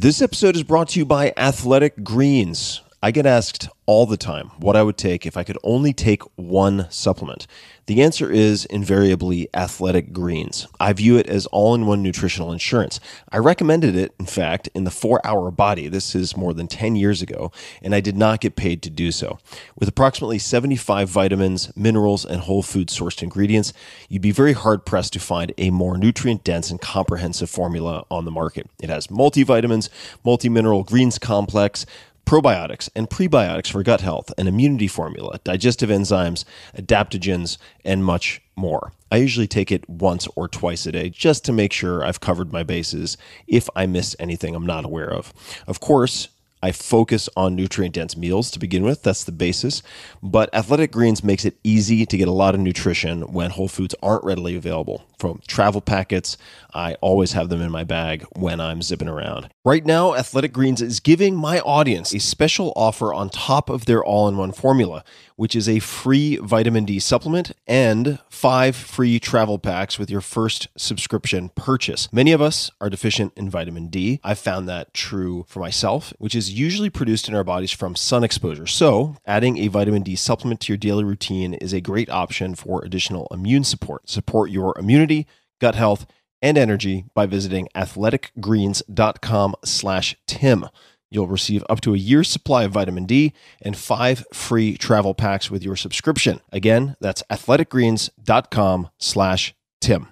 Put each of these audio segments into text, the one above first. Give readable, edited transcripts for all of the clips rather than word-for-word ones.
This episode is brought to you by Athletic Greens. I get asked all the time what I would take if I could only take one supplement. The answer is invariably Athletic Greens. I view it as all-in-one nutritional insurance. I recommended it, in fact, in The 4-Hour Body. This is more than 10 years ago, and I did not get paid to do so. With approximately 75 vitamins, minerals, and whole food sourced ingredients, you'd be very hard-pressed to find a more nutrient-dense and comprehensive formula on the market. It has multivitamins, multi-mineral greens complex, probiotics and prebiotics for gut health, an immunity formula, digestive enzymes, adaptogens, and much more. I usually take it once or twice a day just to make sure I've covered my bases if I missed anything I'm not aware of. Of course, I focus on nutrient-dense meals to begin with. That's the basis. But Athletic Greens makes it easy to get a lot of nutrition when whole foods aren't readily available. From travel packets, I always have them in my bag when I'm zipping around. Right now, Athletic Greens is giving my audience a special offer on top of their all-in-one formula, which is a free vitamin D supplement and 5 free travel packs with your first subscription purchase. Many of us are deficient in vitamin D. I found that true for myself, which is usually produced in our bodies from sun exposure. So adding a vitamin D supplement to your daily routine is a great option for additional immune support. Support your immunity, gut health, and energy by visiting athleticgreens.com/Tim. You'll receive up to a year's supply of vitamin D and 5 free travel packs with your subscription. Again, that's athleticgreens.com/Tim.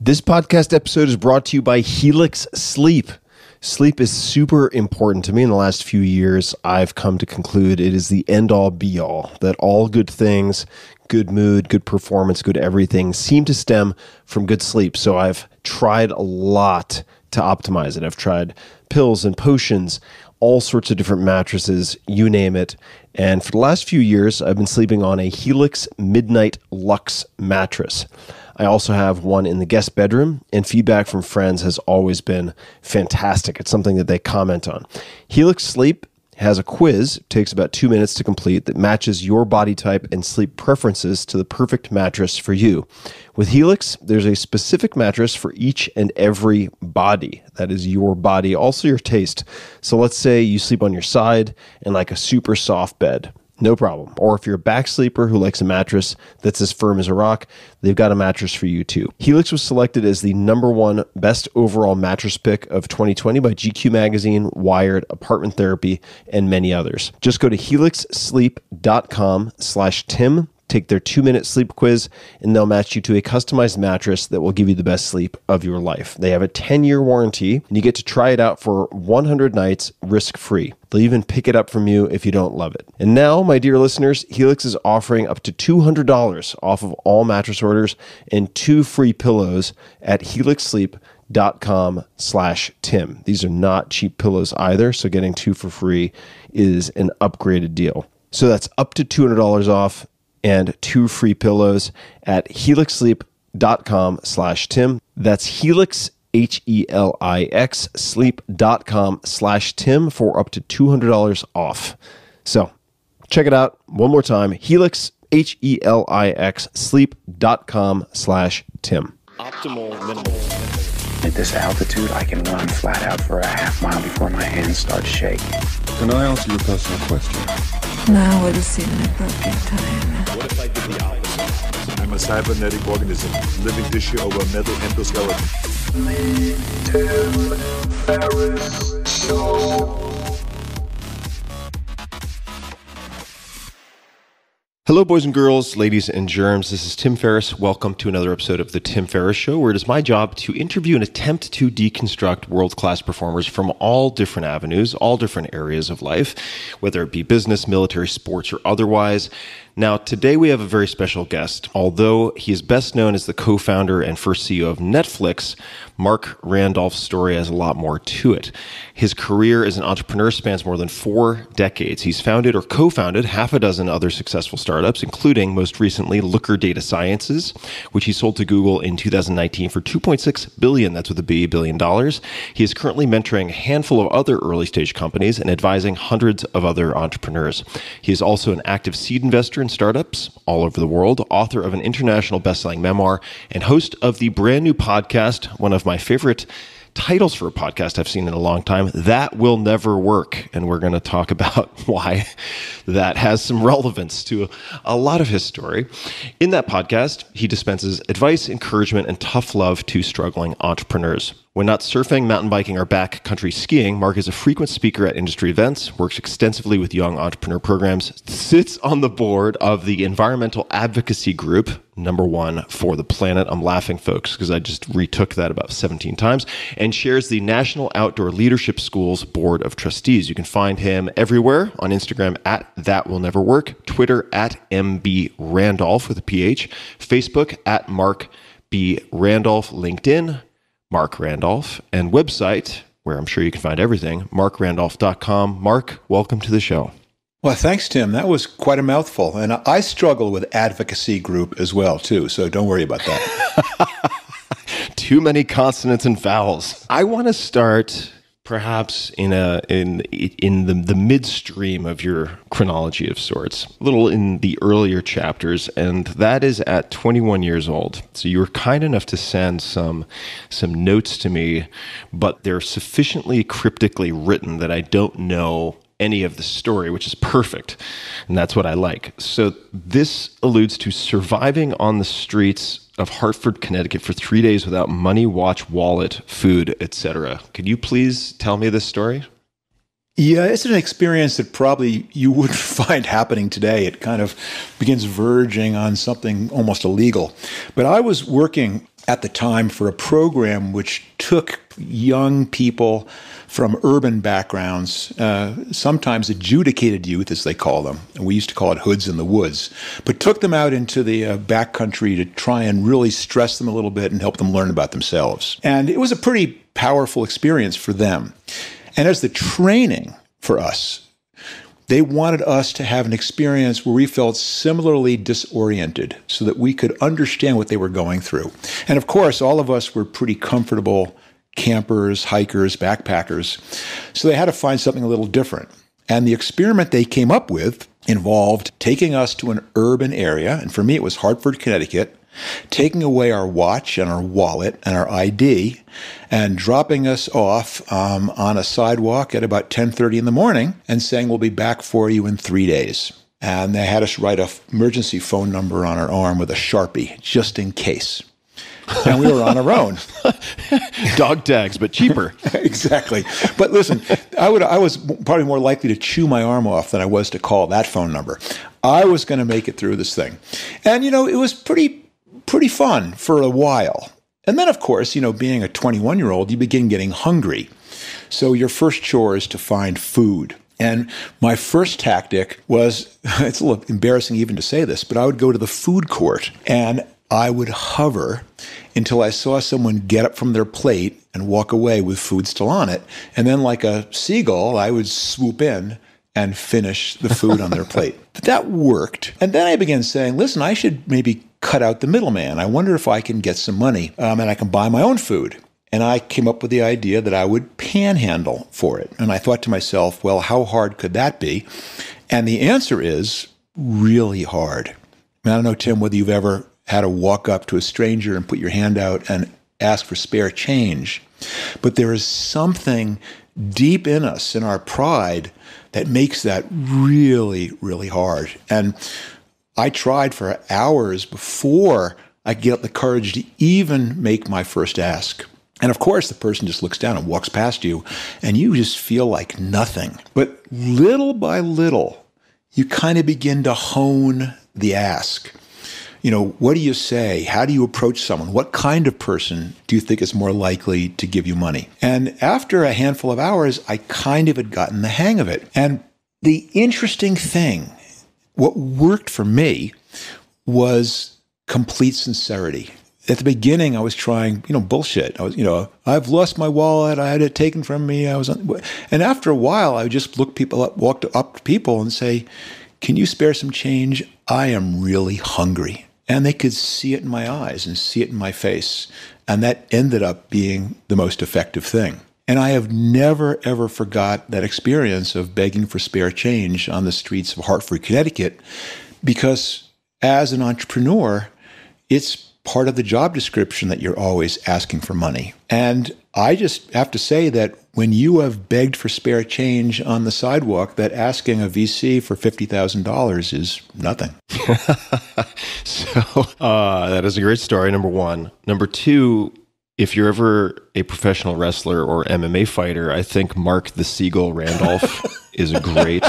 This podcast episode is brought to you by Helix Sleep. Sleep is super important to me. In the last few years, I've come to conclude it is the end-all, be-all, that all good things, good mood, good performance, good everything seem to stem from good sleep. So I've tried a lot to optimize it. I've tried pills and potions, all sorts of different mattresses, you name it. And for the last few years, I've been sleeping on a Helix Midnight Luxe mattress. I also have one in the guest bedroom, and feedback from friends has always been fantastic. It's something that they comment on. Helix Sleep has a quiz, takes about 2 minutes to complete, that matches your body type and sleep preferences to the perfect mattress for you. With Helix, there's a specific mattress for each and every body. That is your body, also your taste. So let's say you sleep on your side in like a super soft bed. No problem. Or if you're a back sleeper who likes a mattress that's as firm as a rock, they've got a mattress for you too. Helix was selected as the #1 best overall mattress pick of 2020 by GQ Magazine, Wired, Apartment Therapy, and many others. Just go to helixsleep.com/Tim, take their 2-minute sleep quiz, and they'll match you to a customized mattress that will give you the best sleep of your life. They have a 10-year warranty, and you get to try it out for 100 nights risk-free. They'll even pick it up from you if you don't love it. And now, my dear listeners, Helix is offering up to $200 off of all mattress orders and 2 free pillows at helixsleep.com/Tim. These are not cheap pillows either, so getting 2 for free is an upgraded deal. So that's up to $200 off and 2 free pillows at helixsleep.com/Tim. That's Helix, Helix, sleep.com/Tim for up to $200 off. So check it out one more time. Helix, Helix, sleep.com/Tim. Optimal minimal. At this altitude, I can run flat out for a half mile before my hands start shaking. Can I ask you a personal question? Now would seem an appropriate time. What if I did the opposite? I'm a cybernetic organism, living tissue over a metal endoskeleton. The Tim Ferriss Show. Hello, boys and girls, ladies and germs. This is Tim Ferriss. Welcome to another episode of The Tim Ferriss Show, where it is my job to interview and attempt to deconstruct world-class performers from all different avenues, all different areas of life, whether it be business, military, sports, or otherwise. Now, today we have a very special guest. Although he is best known as the co-founder and first CEO of Netflix, Marc Randolph's story has a lot more to it. His career as an entrepreneur spans more than 4 decades. He's founded or co-founded half a dozen other successful startups, including most recently Looker Data Sciences, which he sold to Google in 2019 for $2.6 billion, that's with a B, $1 billion. He is currently mentoring a handful of other early stage companies and advising hundreds of other entrepreneurs. He is also an active seed investor modern startups all over the world, author of an international best-selling memoir, and host of the brand new podcast, one of my favorite titles for a podcast I've seen in a long time, That Will Never Work. And we're going to talk about why that has some relevance to a lot of his story. In that podcast, he dispenses advice, encouragement, and tough love to struggling entrepreneurs. When not surfing, mountain biking, or backcountry skiing, Marc is a frequent speaker at industry events, works extensively with young entrepreneur programs, sits on the board of the environmental advocacy group, number one for the planet. I'm laughing, folks, because I just retook that about 17 times, and shares the National Outdoor Leadership School's Board of Trustees. You can find him everywhere on Instagram at That Will Never Work, Twitter at MB Randolph with a PH, Facebook at Marc B. Randolph, LinkedIn, Marc Randolph, and website, where I'm sure you can find everything, marcrandolph.com. Marc, welcome to the show. Well, thanks, Tim. That was quite a mouthful. And I struggle with advocacy group as well, too, so don't worry about that. Too many consonants and vowels. I want to start perhaps in the midstream of your chronology of sorts, a little in the earlier chapters, and that is at 21 years old. So you were kind enough to send some notes to me, but they're sufficiently cryptically written that I don't know any of the story, which is perfect, and that's what I like. So this alludes to surviving on the streets of Hartford, Connecticut for 3 days without money, watch, wallet, food, etc. Could you please tell me this story? Yeah, it's an experience that probably you wouldn't find happening today. It kind of begins verging on something almost illegal. But I was working at the time for a program which took young people from urban backgrounds, sometimes adjudicated youth, as they call them. And we used to call it hoods in the woods, but took them out into the backcountry to try and really stress them a little bit and help them learn about themselves. And it was a pretty powerful experience for them. And as the training for us, they wanted us to have an experience where we felt similarly disoriented so that we could understand what they were going through. And of course, all of us were pretty comfortable campers, hikers, backpackers. So they had to find something a little different. And the experiment they came up with involved taking us to an urban area. And for me, it was Hartford, Connecticut, taking away our watch and our wallet and our ID and dropping us off on a sidewalk at about 10:30 in the morning and saying, we'll be back for you in 3 days. And they had us write an emergency phone number on our arm with a Sharpie, just in case. And we were on our own. Dog tags, but cheaper. Exactly. But listen, I was probably more likely to chew my arm off than I was to call that phone number. I was going to make it through this thing. And, you know, it was pretty fun for a while. And then, of course, you know, being a 21-year-old, you begin getting hungry. So your first chore is to find food. And my first tactic was, it's a little embarrassing even to say this, but I would go to the food court and I would hover until I saw someone get up from their plate and walk away with food still on it. And then like a seagull, I would swoop in and finish the food on their plate. But that worked. And then I began saying, listen, I should maybe cut out the middleman. I wonder if I can get some money and I can buy my own food. And I came up with the idea that I would panhandle for it. And I thought to myself, well, how hard could that be? And the answer is really hard. And I don't know, Tim, whether you've ever had to walk up to a stranger and put your hand out and ask for spare change. But there is something deep in us, in our pride, that makes that really, really hard. And I tried for hours before I could get up the courage to even make my first ask. And of course, the person just looks down and walks past you, and you just feel like nothing. But little by little, you kind of begin to hone the ask. You know, what do you say? How do you approach someone? What kind of person do you think is more likely to give you money? And after a handful of hours, I kind of had gotten the hang of it. And the interesting thing, what worked for me was complete sincerity. At the beginning, I was trying, you know, bullshit. I was, you know, I've lost my wallet. I had it taken from me. And after a while, I would just look people up, walk up to people and say, can you spare some change? I am really hungry. And they could see it in my eyes and see it in my face. And that ended up being the most effective thing. And I have never, ever forgot that experience of begging for spare change on the streets of Hartford, Connecticut, because as an entrepreneur, it's part of the job description that you're always asking for money. And I just have to say that when you have begged for spare change on the sidewalk, that asking a VC for $50,000 is nothing. So that is a great story, number one. Number two, if you're ever a professional wrestler or MMA fighter, I think Marc the Seagull Randolph is a great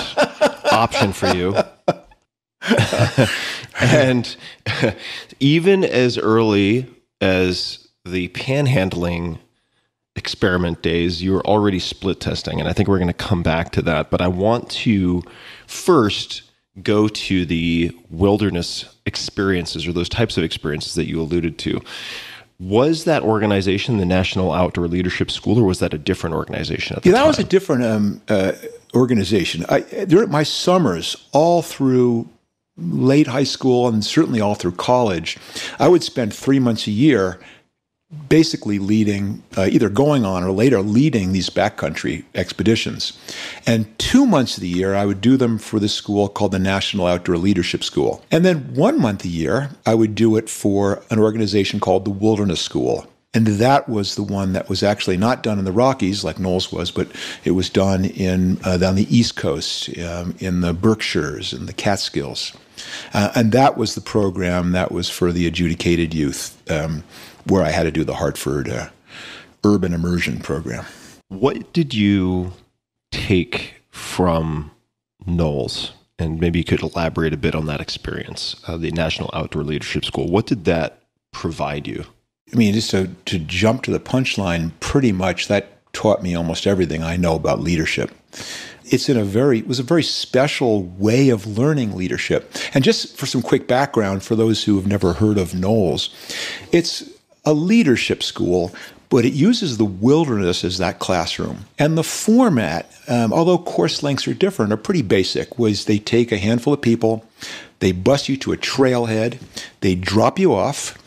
option for you. And even as early as the panhandling experiment days, you were already split testing. And I think we're going to come back to that. But I want to first go to the wilderness experiences, or those types of experiences that you alluded to. Was that organization the National Outdoor Leadership School, or was that a different organization at the time? Yeah, that was a different organization. During my summers, all through late high school and certainly all through college, I would spend 3 months a year basically leading, either going on or later leading these backcountry expeditions. And 2 months of the year, I would do them for this school called the National Outdoor Leadership School. And then 1 month a year, I would do it for an organization called the Wilderness School. And that was the one that was actually not done in the Rockies like Knowles was, but it was done in down the East Coast, in the Berkshires and the Catskills. And that was the program that was for the adjudicated youth, where I had to do the Hartford urban immersion program. What did you take from Knowles? And maybe you could elaborate a bit on that experience, the National Outdoor Leadership School. What did that provide you? I mean, just to jump to the punchline, pretty much that taught me almost everything I know about leadership. It was a very special way of learning leadership. And just for some quick background, for those who have never heard of Knowles, it's a leadership school, but it uses the wilderness as that classroom. And the format, although course lengths are different, are pretty basic, was they take a handful of people, they bus you to a trailhead, they drop you off,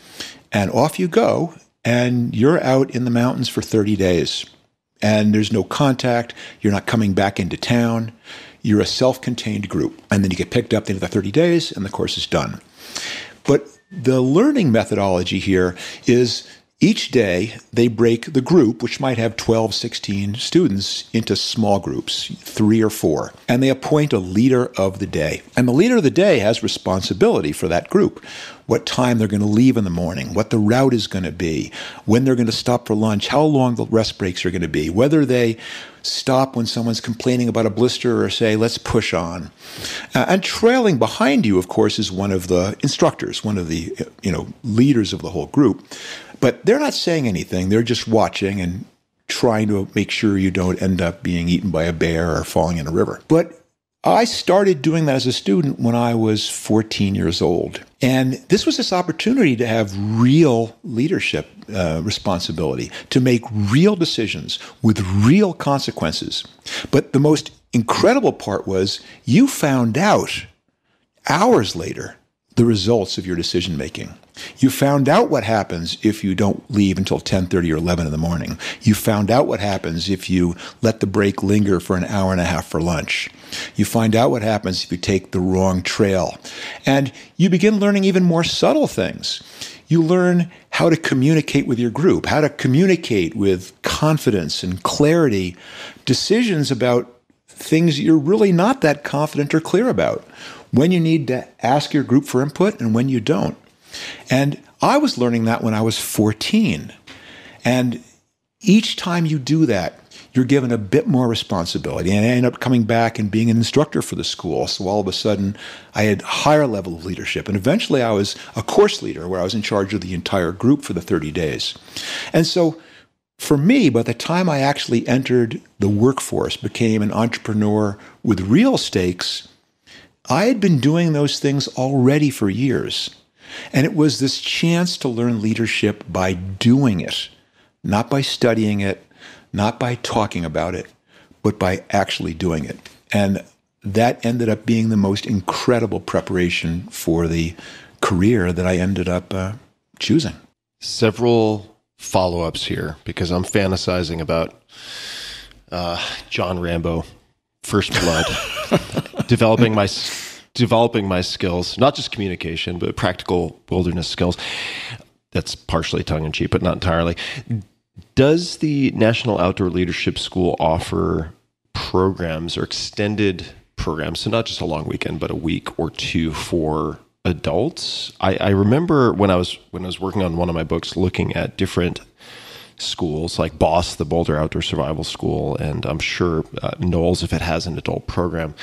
and off you go, and you're out in the mountains for 30 days. And there's no contact, you're not coming back into town, you're a self-contained group. And then you get picked up into the 30 days, and the course is done. But the learning methodology here is each day they break the group, which might have 12, 16 students, into small groups, 3 or 4. And they appoint a leader of the day. And the leader of the day has responsibility for that group. What time they're going to leave in the morning, what the route is going to be, when they're going to stop for lunch, how long the rest breaks are going to be, whether they stop when someone's complaining about a blister or say, let's push on. And trailing behind you, of course, is one of the instructors, one of the leaders of the whole group. But they're not saying anything. They're just watching and trying to make sure you don't end up being eaten by a bear or falling in a river. But I started doing that as a student when I was 14 years old. And this was this opportunity to have real leadership responsibility, to make real decisions with real consequences. But the most incredible part was you found out hours later the results of your decision making. You found out what happens if you don't leave until 10:30 or 11 in the morning. You found out what happens if you let the break linger for an hour and a half for lunch. You find out what happens if you take the wrong trail. And you begin learning even more subtle things. You learn how to communicate with your group, how to communicate with confidence and clarity, decisions about things that you're really not that confident or clear about, when you need to ask your group for input and when you don't. And I was learning that when I was 14. And each time you do that, you're given a bit more responsibility. And I ended up coming back and being an instructor for the school. So all of a sudden, I had a higher level of leadership. And eventually, I was a course leader where I was in charge of the entire group for the 30 days. And so for me, by the time I actually entered the workforce, became an entrepreneur with real stakes, I had been doing those things already for years. And it was this chance to learn leadership by doing it, not by studying it, not by talking about it, but by actually doing it. And that ended up being the most incredible preparation for the career that I ended up choosing. Several follow-ups here, because I'm fantasizing about John Rambo, First Blood, developing my developing my skills, not just communication, but practical wilderness skills. That's partially tongue-in-cheek, but not entirely. Does the National Outdoor Leadership School offer programs or extended programs, so not just a long weekend, but a week or two for adults? I remember when I was working on one of my books, looking at different schools like BOSS, the Boulder Outdoor Survival School, and I'm sure Knowles, if it has an adult program.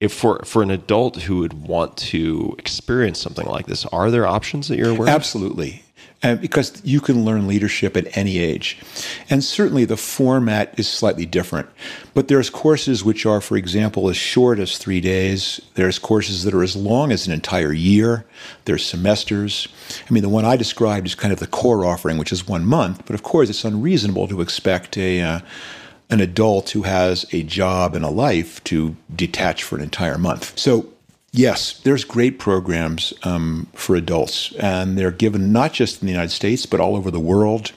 If for an adult who would want to experience something like this, are there options that you're aware of? Absolutely. Because you can learn leadership at any age. And certainly the format is slightly different. But there's courses which are, for example, as short as 3 days. There's courses that are as long as an entire year. There's semesters. I mean, the one I described is kind of the core offering, which is 1 month. But of course, it's unreasonable to expect an adult who has a job and a life to detach for an entire month. So yes, there's great programs for adults, and they're given not just in the United States, but all over the world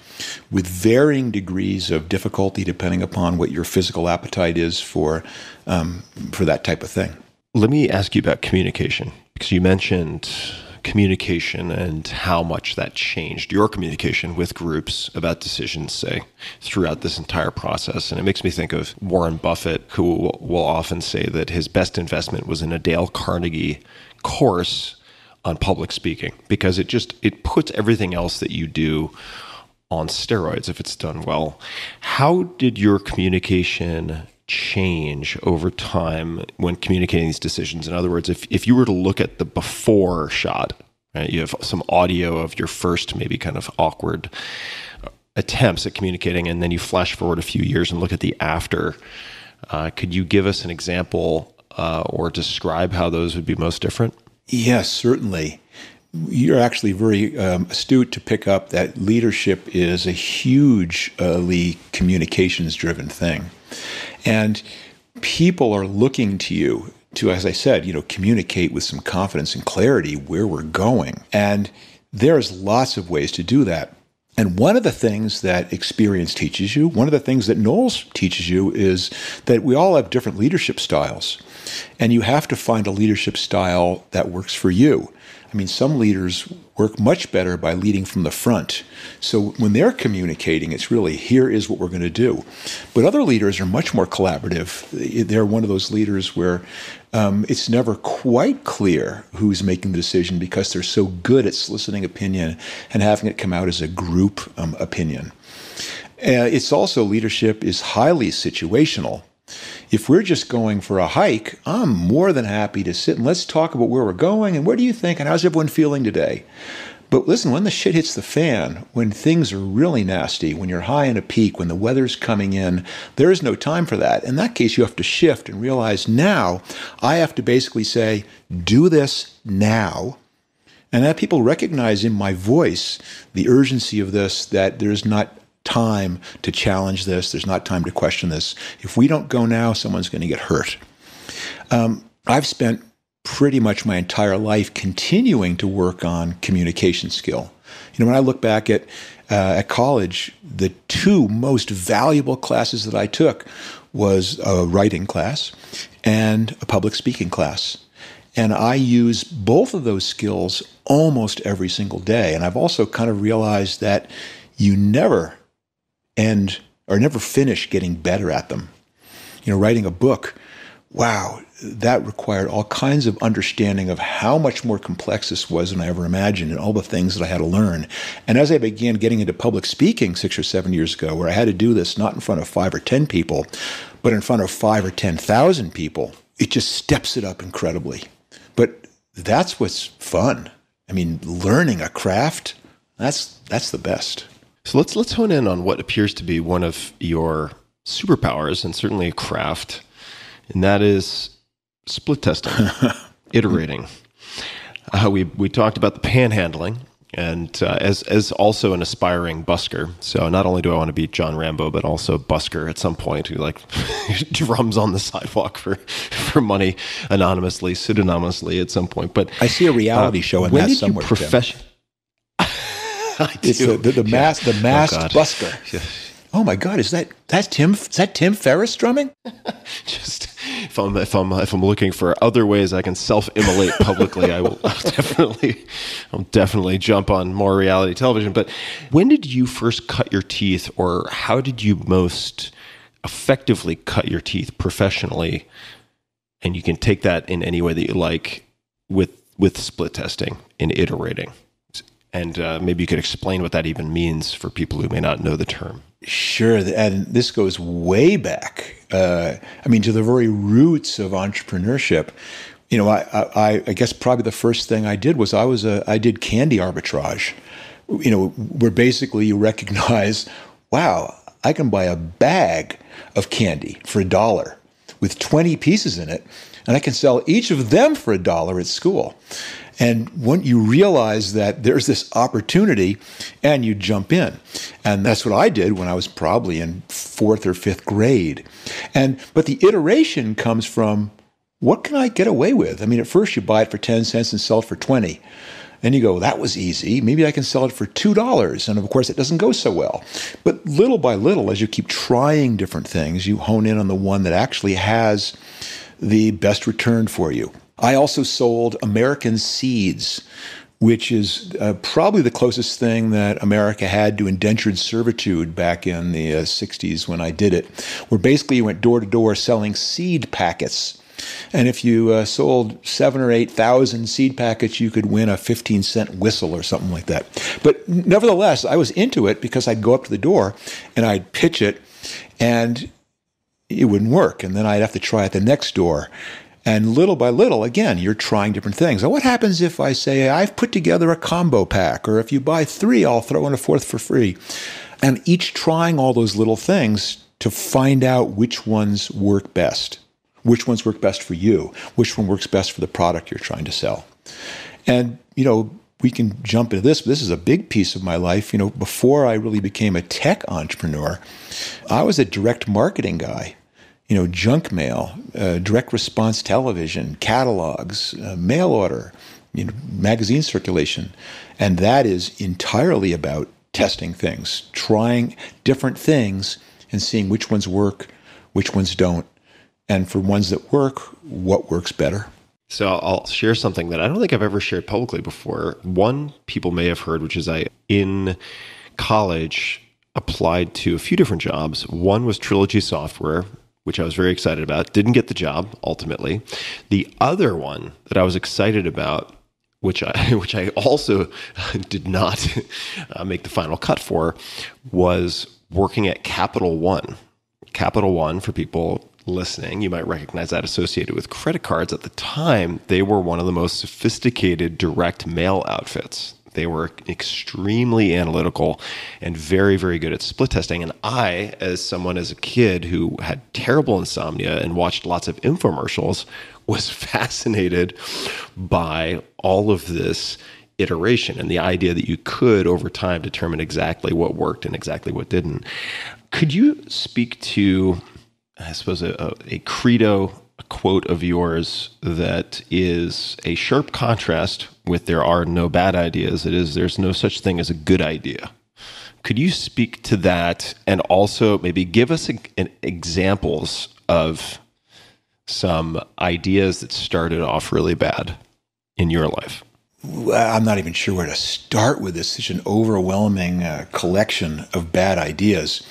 with varying degrees of difficulty, depending upon what your physical appetite is for that type of thing. Let me ask you about communication, because you mentioned communication and how much that changed your communication with groups about decisions, say, throughout this entire process. And it makes me think of Warren Buffett, who will often say that his best investment was in a Dale Carnegie course on public speaking, because it puts everything else that you do on steroids if it's done well. How did your communication change over time when communicating these decisions? In other words, if you were to look at the before shot, right, you have some audio of your first maybe kind of awkward attempts at communicating, and then you flash forward a few years and look at the after. Could you give us an example or describe how those would be most different? Yes, certainly. You're actually very astute to pick up that leadership is a hugely communications-driven thing. And people are looking to you to, as I said, communicate with some confidence and clarity where we're going. And there's lots of ways to do that. And one of the things that experience teaches you, one of the things that Knowles teaches you, is that we all have different leadership styles. And you have to find a leadership style that works for you. I mean, some leaders work much better by leading from the front. So when they're communicating, it's really, here is what we're going to do. But other leaders are much more collaborative. They're one of those leaders where it's never quite clear who's making the decision, because they're so good at soliciting opinion and having it come out as a group opinion. It's also, leadership is highly situational. If we're just going for a hike, I'm more than happy to sit and let's talk about where we're going and what do you think and how's everyone feeling today. But listen, when the shit hits the fan, when things are really nasty, when you're high in a peak, when the weather's coming in, there is no time for that. In that case, you have to shift and realize, now I have to basically say, do this now. And that people recognize in my voice the urgency of this, that there's not time to challenge this. There's not time to question this. If we don't go now, someone's going to get hurt. I've spent pretty much my entire life continuing to work on communication skill. When I look back at college, the two most valuable classes that I took was a writing class and a public speaking class. And I use both of those skills almost every single day. And I've also kind of realized that you never end or never finish getting better at them. Writing a book, wow, that required all kinds of understanding of how much more complex this was than I ever imagined, and all the things that I had to learn. And as I began getting into public speaking 6 or 7 years ago, where I had to do this not in front of 5 or 10 people, but in front of 5 or 10,000 people, it just steps it up incredibly. But that's what's fun. I mean, learning a craft, that's the best. So let's hone in on what appears to be one of your superpowers, and certainly a craft, and that is split testing, iterating. We talked about the panhandling, and as also an aspiring busker. So not only do I want to be John Rambo, but also busker at some point, who like drums on the sidewalk for money anonymously, pseudonymously at some point. But I see a reality show in that somewhere. When did you professionally? It's the masked busker. oh my God, is that Tim Ferriss drumming? Just if I'm looking for other ways I can self-immolate publicly, I'll definitely jump on more reality television. But when did you first cut your teeth, or how did you most effectively cut your teeth professionally? And you can take that in any way that you like with split testing and iterating. And maybe you could explain what that even means for people who may not know the term. Sure. And this goes way back. To the very roots of entrepreneurship. You know, I guess probably the first thing I did was I did candy arbitrage, you know, where basically you recognize, wow, I can buy a bag of candy for $1 with 20 pieces in it, and I can sell each of them for $1 at school. And when you realize that there's this opportunity, and you jump in. And that's what I did when I was probably in 4th or 5th grade. But the iteration comes from, what can I get away with? I mean, at first you buy it for 10 cents and sell it for 20. And you go, that was easy. Maybe I can sell it for $2. And of course, it doesn't go so well. But little by little, as you keep trying different things, you hone in on the one that actually has the best return for you. I also sold American seeds, which is probably the closest thing that America had to indentured servitude back in the 60s when I did it, where basically you went door to door selling seed packets. And if you sold 7,000 or 8,000 seed packets, you could win a 15-cent whistle or something like that. But nevertheless, I was into it because I'd go up to the door and I'd pitch it and it wouldn't work. And then I'd have to try it the next door. And little by little, again, you're trying different things. And what happens if I say, I've put together a combo pack, or if you buy 3, I'll throw in a 4th for free. And each trying all those little things to find out which ones work best. Which ones work best for you? Which one works best for the product you're trying to sell? And, you know, we can jump into this, but this is a big piece of my life. You know, before I really became a tech entrepreneur, I was a direct marketing guy. You know, junk mail, direct response television, catalogs, mail order, you know, magazine circulation. And that is entirely about testing things, trying different things and seeing which ones work, which ones don't. And for ones that work, what works better? So I'll share something that I don't think I've ever shared publicly before. One people may have heard, which is I, in college, applied to a few different jobs. One was Trilogy Software, which I was very excited about. Didn't get the job, ultimately. The other one that I was excited about, which I also did not make the final cut for, was working at Capital One. Capital One, for people listening, you might recognize that associated with credit cards. At the time, they were one of the most sophisticated direct mail outfits. They were extremely analytical and very, very good at split testing. And I, as someone as a kid who had terrible insomnia and watched lots of infomercials, was fascinated by all of this iteration and the idea that you could, over time, determine exactly what worked and exactly what didn't. Could you speak to, I suppose, a credo, a quote of yours that is a sharp contrast with there are no bad ideas. It is, there's no such thing as a good idea. Could you speak to that, and also maybe give us examples of some ideas that started off really bad in your life? I'm not even sure where to start with this. Such an overwhelming collection of bad ideas.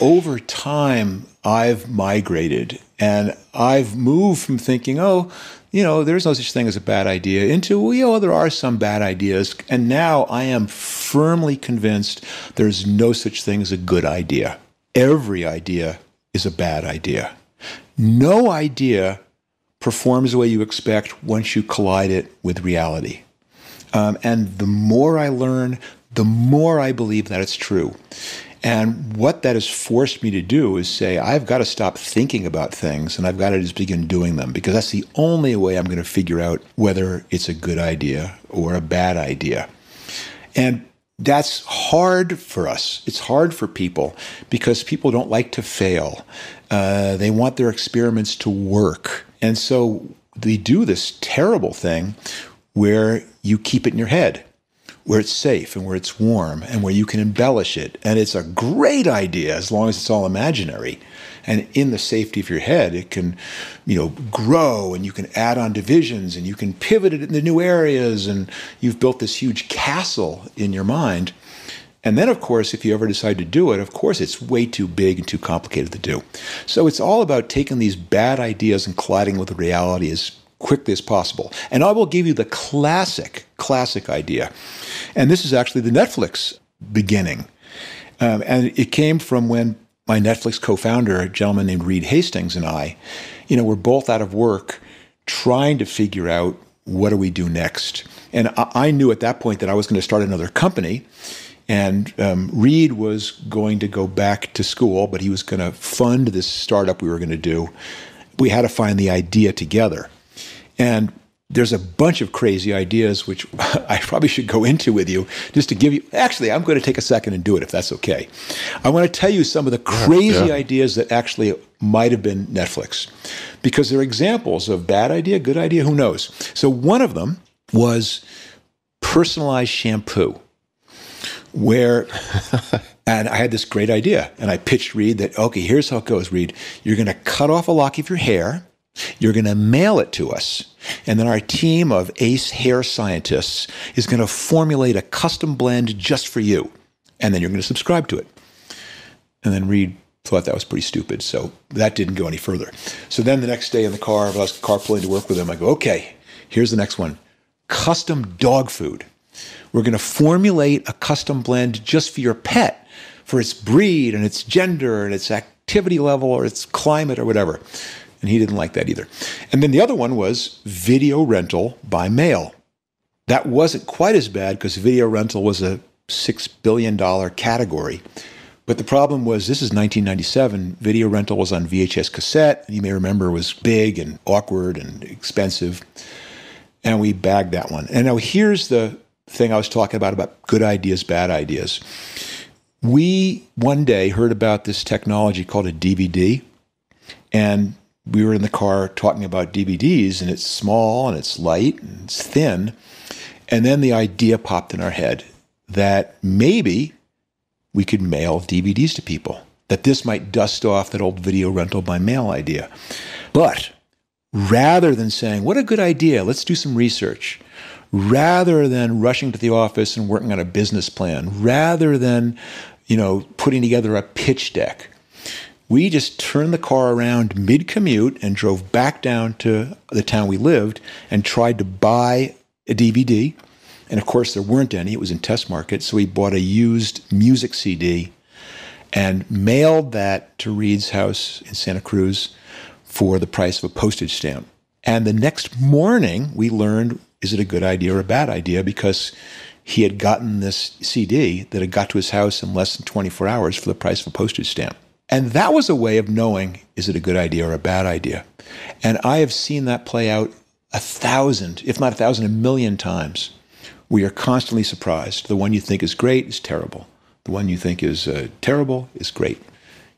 Over time, I've migrated, and I've moved from thinking, oh, you know, there's no such thing as a bad idea, into, well, you know, there are some bad ideas. And now I am firmly convinced there's no such thing as a good idea. Every idea is a bad idea. No idea performs the way you expect once you collide it with reality. And the more I learn, the more I believe that it's true. And what that has forced me to do is say, I've got to stop thinking about things, and I've got to just begin doing them, because that's the only way I'm going to figure out whether it's a good idea or a bad idea. And that's hard for us. It's hard for people because people don't like to fail. They want their experiments to work. And so they do this terrible thing where you keep it in your head, where it's safe and where it's warm and where you can embellish it. And it's a great idea as long as it's all imaginary. And in the safety of your head, it can, you know, grow, and you can add on divisions, and you can pivot it into new areas, and you've built this huge castle in your mind. And then, of course, if you ever decide to do it, of course, it's way too big and too complicated to do. So it's all about taking these bad ideas and colliding with the reality as quickly as possible. And I will give you the classic idea. And this is actually the Netflix beginning. And it came from when my Netflix co-founder, a gentleman named Reed Hastings, and I, you know, we're both out of work trying to figure out what do we do next. And I knew at that point that I was going to start another company. And Reed was going to go back to school, but he was going to fund this startup we were going to do. We had to find the idea together. And there's a bunch of crazy ideas, which I probably should go into with you just to give you. Actually, I'm going to take a second and do it, if that's okay. I want to tell you some of the crazy ideas that actually might have been Netflix, because they're examples of bad idea, good idea, who knows. So one of them was personalized shampoo. Where, and I had this great idea, and I pitched Reed that, okay, here's how it goes, Reed. You're going to cut off a lock of your hair. You're going to mail it to us. And then our team of ace hair scientists is going to formulate a custom blend just for you. And then you're going to subscribe to it. And then Reed thought that was pretty stupid. So that didn't go any further. So then the next day in the car, I was carpooling to work with him. I go, okay, here's the next one. Custom dog food. We're going to formulate a custom blend just for your pet, for its breed and its gender and its activity level or its climate or whatever. And he didn't like that either. And then the other one was video rental by mail. That wasn't quite as bad because video rental was a $6 billion category. But the problem was, this is 1997. Video rental was on VHS cassette. You may remember it was big and awkward and expensive. And we bagged that one. And now here's the thing I was talking about good ideas, bad ideas. We one day heard about this technology called a DVD, and we were in the car talking about DVDs, and it's small and it's light and it's thin. And then the idea popped in our head that maybe we could mail DVDs to people, that this might dust off that old video rental by mail idea. But rather than saying, what a good idea, let's do some research, rather than rushing to the office and working on a business plan, rather than, you know, putting together a pitch deck, we just turned the car around mid-commute and drove back down to the town we lived and tried to buy a DVD. And of course, there weren't any. It was in test market. So we bought a used music CD and mailed that to Reed's house in Santa Cruz for the price of a postage stamp. And the next morning, we learned, is it a good idea or a bad idea? Because he had gotten this CD that had got to his house in less than 24 hours for the price of a postage stamp. And that was a way of knowing, is it a good idea or a bad idea? And I have seen that play out 1,000, if not 1,000, a million times. We are constantly surprised. The one you think is great is terrible. The one you think is terrible is great.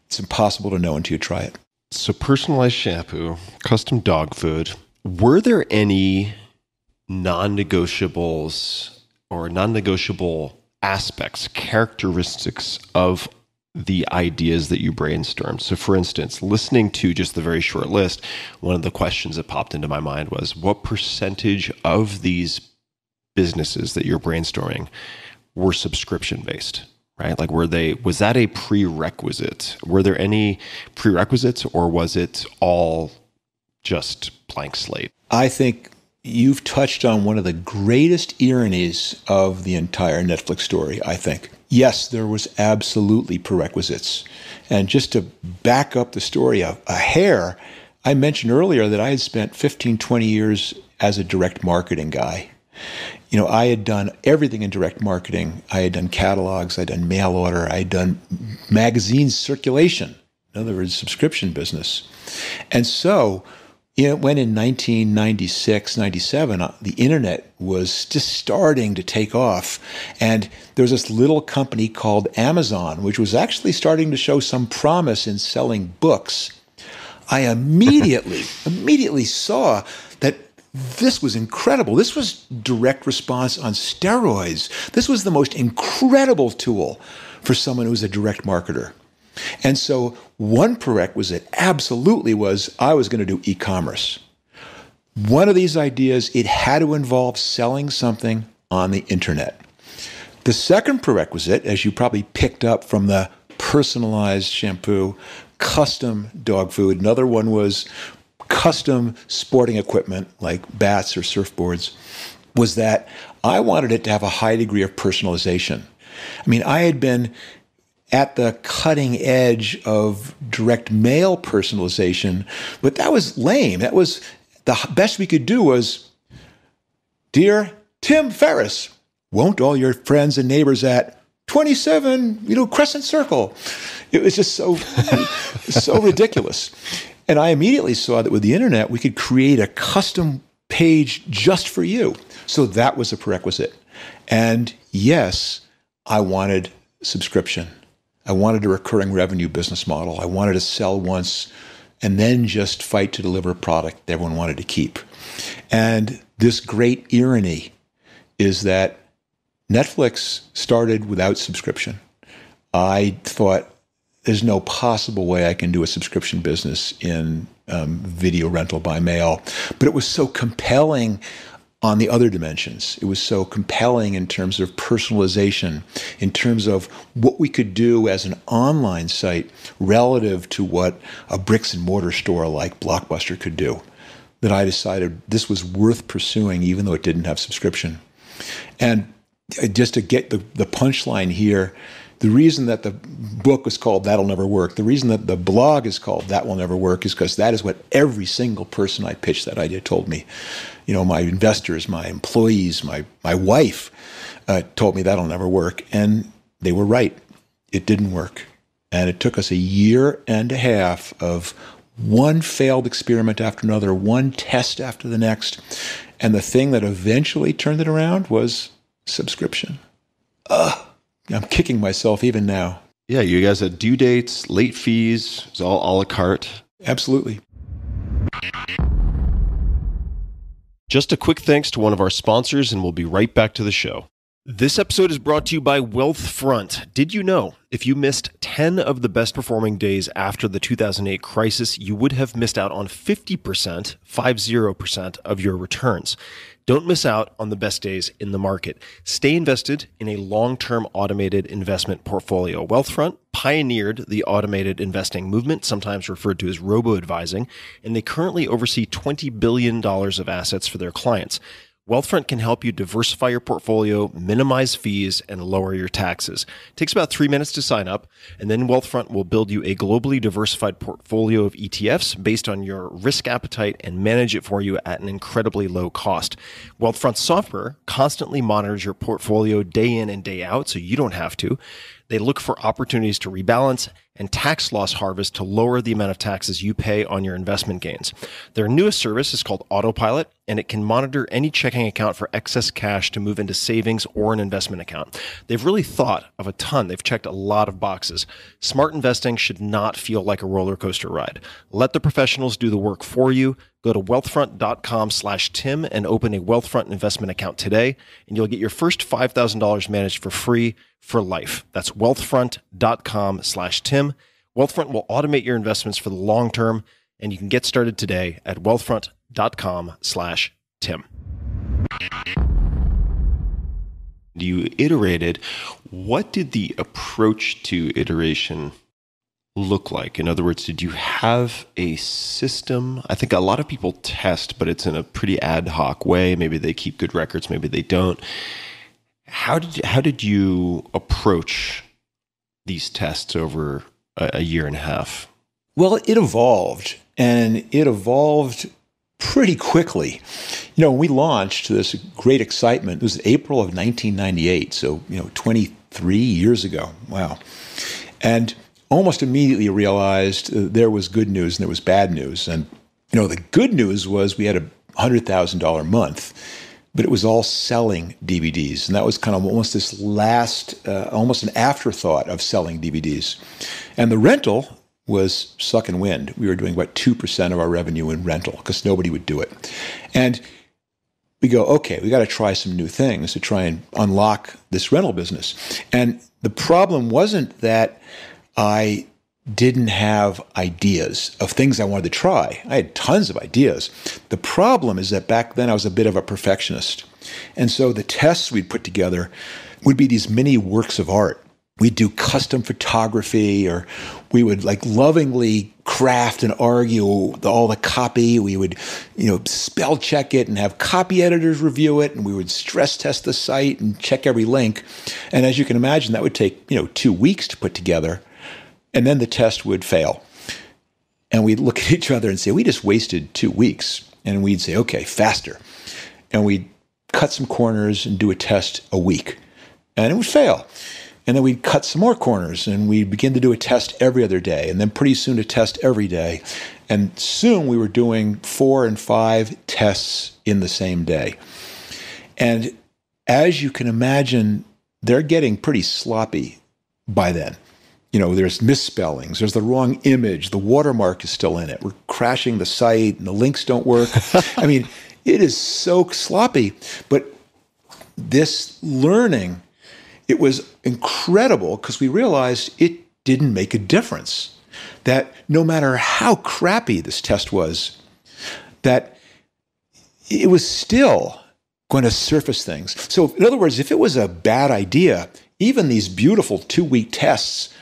It's impossible to know until you try it. So personalized shampoo, custom dog food. Were there any non-negotiables or non-negotiable aspects, characteristics of the ideas that you brainstormed? So for instance, listening to just the very short list, one of the questions that popped into my mind was, what percentage of these businesses that you're brainstorming were subscription-based, right? Like, was that a prerequisite? Were there any prerequisites, or was it all just blank slate? I think you've touched on one of the greatest ironies of the entire Netflix story, I think. Yes, there was absolutely prerequisites. And just to back up the story a hair, I mentioned earlier that I had spent 15, 20 years as a direct marketing guy. You know, I had done everything in direct marketing. I had done catalogs, I had done mail order, I had done magazine circulation, in other words, subscription business. And so, you know, when in 1996, 97, the internet was just starting to take off. And there was this little company called Amazon, which was actually starting to show some promise in selling books. I immediately saw that This was incredible. This was direct response on steroids. This was the most incredible tool for someone who was a direct marketer. And so one prerequisite absolutely was I was going to do e-commerce. One of these ideas, it had to involve selling something on the internet. The second prerequisite, as you probably picked up from the personalized shampoo, custom dog food. Another one was custom sporting equipment like bats or surfboards, was that I wanted it to have a high degree of personalization. I mean, I had been at the cutting edge of direct mail personalization, but that was lame. That was the best we could do was, dear Tim Ferriss, won't all your friends and neighbors at 27, Crescent Circle. It was just so, so ridiculous. And I immediately saw that with the internet, we could create a custom page just for you. So that was a prerequisite. And yes, I wanted subscription. I wanted a recurring revenue business model. I wanted to sell once and then just fight to deliver a product that everyone wanted to keep. And this great irony is that Netflix started without subscription. I thought, there's no possible way I can do a subscription business in video rental by mail. But it was so compelling on the other dimensions. It was so compelling in terms of personalization, in terms of what we could do as an online site relative to what a bricks and mortar store like Blockbuster could do, that I decided this was worth pursuing even though it didn't have subscription. And just to get the punchline here, the reason that the book was called That'll Never Work, the reason that the blog is called That Will Never Work is because that is what every single person I pitched that idea told me. You know, my investors, my employees, my wife told me that'll never work. And they were right. It didn't work. And it took us a year and a half of one failed experiment after another, one test after the next. And the thing that eventually turned it around was subscription. I'm kicking myself even now. Yeah, you guys had due dates, late fees, it's all a la carte. Absolutely. Just a quick thanks to one of our sponsors, and we'll be right back to the show. This episode is brought to you by Wealthfront. Did you know if you missed 10 of the best performing days after the 2008 crisis, you would have missed out on 50% of your returns? Don't miss out on the best days in the market. Stay invested in a long-term automated investment portfolio. Wealthfront pioneered the automated investing movement, sometimes referred to as robo-advising, and they currently oversee $20 billion of assets for their clients. Wealthfront can help you diversify your portfolio, minimize fees, and lower your taxes. It takes about 3 minutes to sign up, and then Wealthfront will build you a globally diversified portfolio of ETFs based on your risk appetite and manage it for you at an incredibly low cost. Wealthfront software constantly monitors your portfolio day in and day out, so you don't have to. They look for opportunities to rebalance and tax loss harvest to lower the amount of taxes you pay on your investment gains. Their newest service is called Autopilot, and it can monitor any checking account for excess cash to move into savings or an investment account. They've really thought of a ton. They've checked a lot of boxes. Smart investing should not feel like a roller coaster ride. Let the professionals do the work for you. Go to wealthfront.com/Tim and open a Wealthfront investment account today, and you'll get your first $5,000 managed for free for life. That's wealthfront.com/Tim. Wealthfront will automate your investments for the long term, and you can get started today at wealthfront.com/Tim. You iterated. What did the approach to iteration look like? In other words, did you have a system? I think a lot of people test, but it's in a pretty ad hoc way. Maybe they keep good records, maybe they don't. How did you approach these tests over a year and a half? Well, it evolved, and it evolved pretty quickly. You know, we launched this great excitement. It was April of 1998, so 23 years ago. Wow. And almost immediately realized there was good news and there was bad news. And, the good news was we had a $100,000 month, but it was all selling DVDs. And that was kind of almost this last, almost an afterthought of selling DVDs. And the rental was suck and wind. We were doing about 2% of our revenue in rental because nobody would do it. And we go, okay, we got to try some new things to try and unlock this rental business. And the problem wasn't that I didn't have ideas of things I wanted to try. I had tons of ideas. The problem is that back then I was a bit of a perfectionist. And so the tests we'd put together would be these mini works of art. We'd do custom photography, or we would like lovingly craft and argue all the copy. We would, spell check it and have copy editors review it. And we would stress test the site and check every link. And as you can imagine, that would take, 2 weeks to put together. And then the test would fail. And we'd look at each other and say, we just wasted 2 weeks. And we'd say, okay, faster. And we'd cut some corners and do a test a week. And it would fail. And then we'd cut some more corners, and we'd begin to do a test every other day, and then pretty soon a test every day. And soon we were doing 4 and 5 tests in the same day. And as you can imagine, they're getting pretty sloppy by then. There's misspellings, there's the wrong image, the watermark is still in it, we're crashing the site, and the links don't work. I mean, it is so sloppy. But this learning, it was incredible because we realized it didn't make a difference. That no matter how crappy this test was, that it was still going to surface things. So in other words, if it was a bad idea, even these beautiful 2-week tests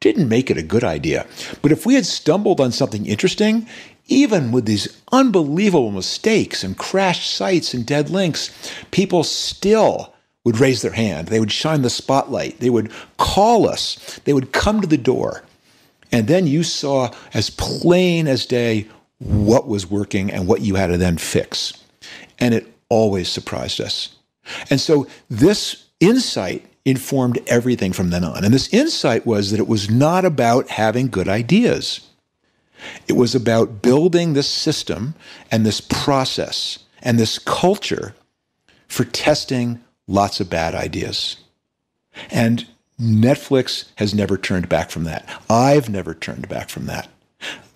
didn't make it a good idea. But if we had stumbled on something interesting, even with these unbelievable mistakes and crashed sites and dead links, people still would raise their hand. They would shine the spotlight. They would call us. They would come to the door. And then you saw as plain as day what was working and what you had to then fix. And it always surprised us. And so this insight informed everything from then on. And this insight was that it was not about having good ideas. It was about building this system and this process and this culture for testing lots of bad ideas. And Netflix has never turned back from that. I've never turned back from that.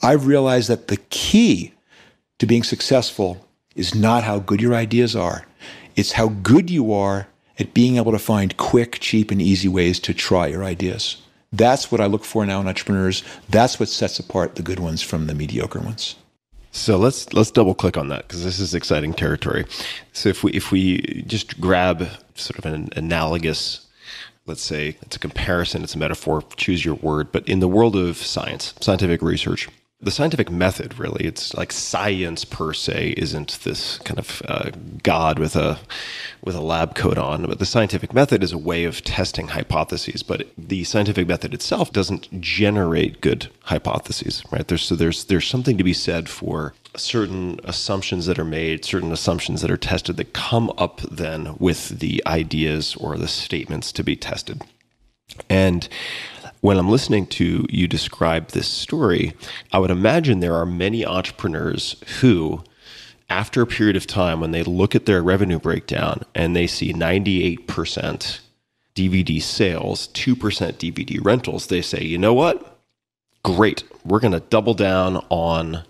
I've realized that the key to being successful is not how good your ideas are. It's how good you are at being able to find quick, cheap, and easy ways to try your ideas. That's what I look for now in entrepreneurs. That's what sets apart the good ones from the mediocre ones. So let's double click on that, because this is exciting territory. So if we just grab sort of an analogous, let's say it's a comparison, it's a metaphor, choose your word, but in the world of science, scientific research, the scientific method, really, it's like science per se isn't this kind of god with a lab coat on, but the scientific method is a way of testing hypotheses. But the scientific method itself doesn't generate good hypotheses, right? There's something to be said for certain assumptions that are made, certain assumptions that are tested that come up then with the ideas or the statements to be tested. And when I'm listening to you describe this story, I would imagine there are many entrepreneurs who, after a period of time, when they look at their revenue breakdown and they see 98% DVD sales, 2% DVD rentals, they say, you know what? Great. We're going to double down on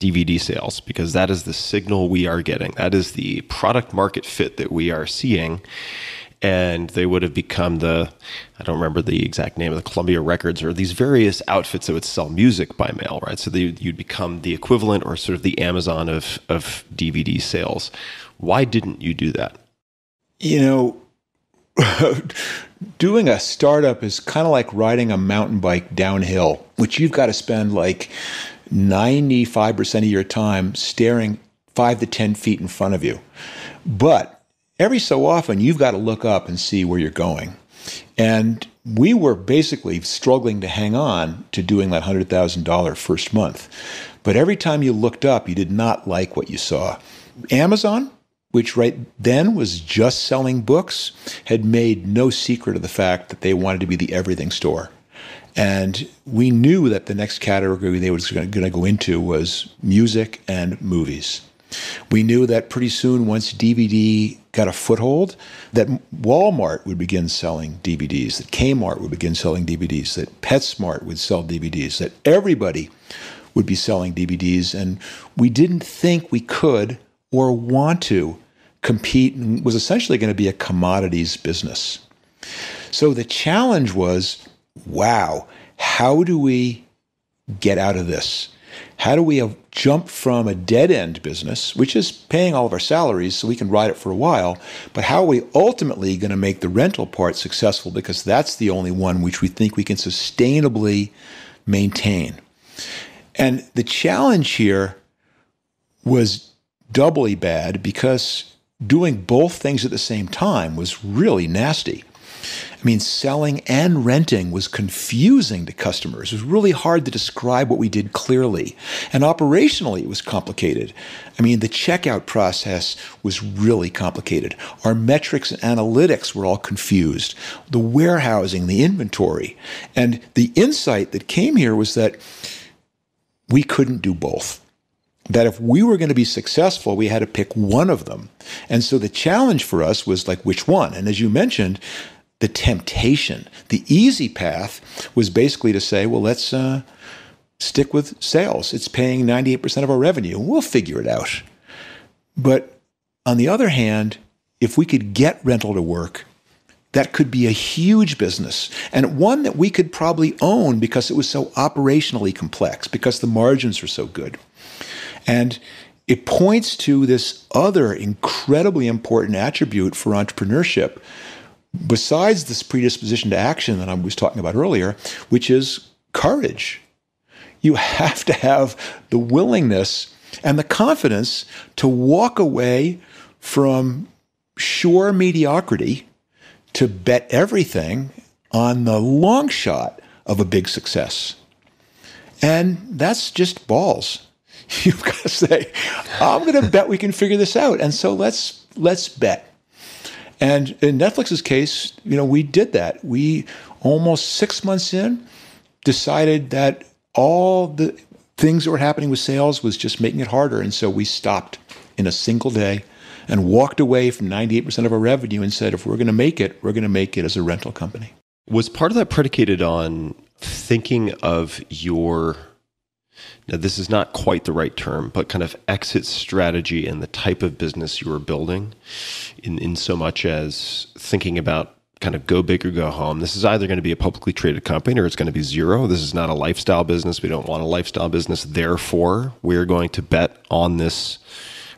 DVD sales, because that is the signal we are getting. That is the product market fit that we are seeing. And they would have become the, I don't remember the exact name of the Columbia Records or these various outfits that would sell music by mail, right? So you'd become the equivalent or sort of the Amazon of DVD sales. Why didn't you do that? Doing a startup is kind of like riding a mountain bike downhill, which you've got to spend like 95% of your time staring 5 to 10 feet in front of you. But every so often, you've got to look up and see where you're going. And we were basically struggling to hang on to doing that $100,000 first month. But every time you looked up, you did not like what you saw. Amazon, which right then was just selling books, had made no secret of the fact that they wanted to be the everything store. And we knew that the next category they were going to go into was music and movies. We knew that pretty soon, once DVD got a foothold, that Walmart would begin selling DVDs, that Kmart would begin selling DVDs, that PetSmart would sell DVDs, that everybody would be selling DVDs. And we didn't think we could or want to compete and was essentially going to be a commodities business. So the challenge was, wow, how do we get out of this? How do we jump from a dead-end business, which is paying all of our salaries so we can ride it for a while, but how are we ultimately going to make the rental part successful, because that's the only one which we think we can sustainably maintain? And the challenge here was doubly bad because doing both things at the same time was really nasty. I mean, selling and renting was confusing to customers. It was really hard to describe what we did clearly. And operationally, it was complicated. I mean, the checkout process was really complicated. Our metrics and analytics were all confused. The warehousing, the inventory. And the insight that came here was that we couldn't do both. That if we were going to be successful, we had to pick one of them. And so the challenge for us was like, which one? And as you mentioned, the temptation, the easy path was basically to say, well, let's stick with sales. It's paying 98% of our revenue. We'll figure it out. But on the other hand, if we could get rental to work, that could be a huge business and one that we could probably own because it was so operationally complex, because the margins were so good. And it points to this other incredibly important attribute for entrepreneurship, besides this predisposition to action that I was talking about earlier, which is courage. You have to have the willingness and the confidence to walk away from sure mediocrity to bet everything on the long shot of a big success. And that's just balls. You've got to say, I'm going to bet we can figure this out. And so let's bet. And in Netflix's case, you know, we did that. We almost 6 months in decided that all the things that were happening with sales was just making it harder. And so we stopped in a single day and walked away from 98% of our revenue and said, if we're going to make it, we're going to make it as a rental company. Was part of that predicated on thinking of your, now this is not quite the right term, but kind of exit strategy and the type of business you were building in so much as thinking about kind of go big or go home? This is either going to be a publicly traded company or it's going to be zero. This is not a lifestyle business. We don't want a lifestyle business. Therefore, we're going to bet on this.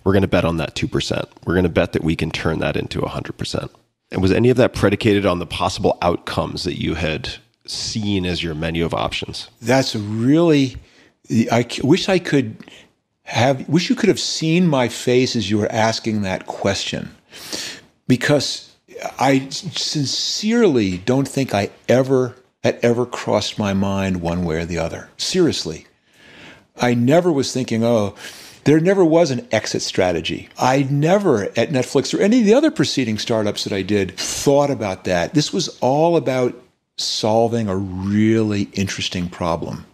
We're going to bet on that 2%. We're going to bet that we can turn that into 100%. And was any of that predicated on the possible outcomes that you had seen as your menu of options? That's really... I wish you could have seen my face as you were asking that question, because I sincerely don't think that ever crossed my mind one way or the other. Seriously. I never was thinking, oh, there never was an exit strategy. I never at Netflix or any of the other preceding startups that I did thought about that. This was all about solving a really interesting problem.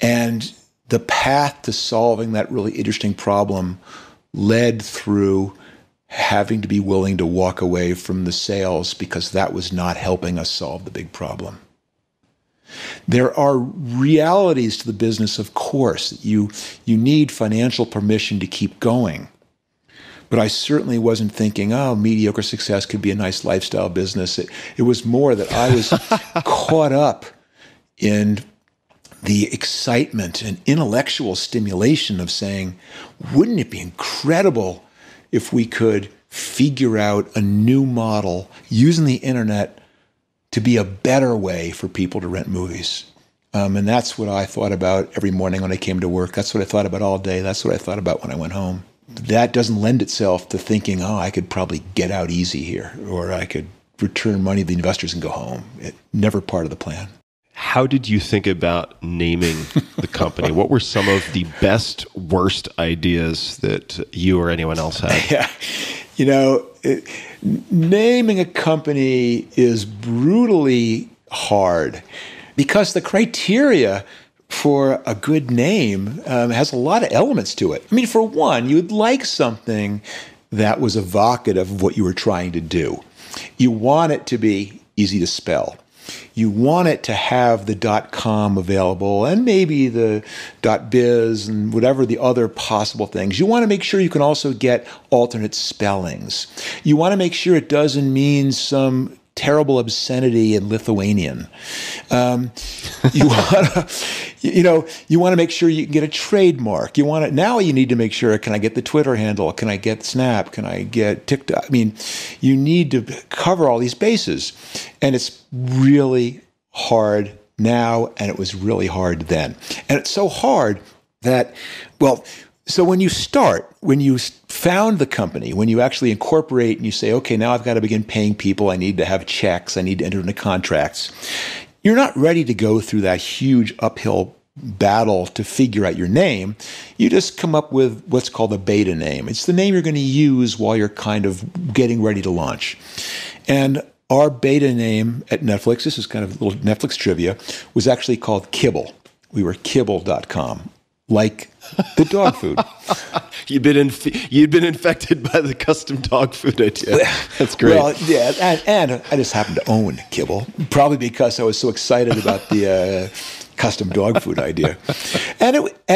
And the path to solving that really interesting problem led through having to be willing to walk away from the sales because that was not helping us solve the big problem. There are realities to the business, of course. You need financial permission to keep going. But I certainly wasn't thinking, oh, mediocre success could be a nice lifestyle business. It was more that I was caught up in the excitement and intellectual stimulation of saying, wouldn't it be incredible if we could figure out a new model using the internet to be a better way for people to rent movies? And that's what I thought about every morning when I came to work. That's what I thought about all day. That's what I thought about when I went home. That doesn't lend itself to thinking, oh, I could probably get out easy here, or I could return money to the investors and go home. It never part of the plan. How did you think about naming the company? What were some of the best, worst ideas that you or anyone else had? Yeah. You know, naming a company is brutally hard because the criteria for a good name has a lot of elements to it. I mean, for one, you'd like something that was evocative of what you were trying to do. You want it to be easy to spell. You want it to have the .com available and maybe the .biz and whatever the other possible things. You want to make sure you can also get alternate spellings. You want to make sure it doesn't mean some terrible obscenity in Lithuanian. You want to make sure you can get a trademark. You want to, now you need to make sure, can I get the Twitter handle? Can I get Snap? Can I get TikTok? I mean, you need to cover all these bases. And it's really hard now, and it was really hard then. And it's so hard that, well, so when you start, when you found the company, when you actually incorporate and you say, okay, now I've got to begin paying people, I need to have checks, I need to enter into contracts, you're not ready to go through that huge uphill battle to figure out your name. You just come up with what's called a beta name. It's the name you're going to use while you're kind of getting ready to launch. And our beta name at Netflix, this is kind of a little Netflix trivia, was actually called Kibble. We were Kibble.com. Like the dog food. You'd been infected by the custom dog food idea. That's great. Well, yeah, and I just happened to own Kibble, probably because I was so excited about the custom dog food idea. But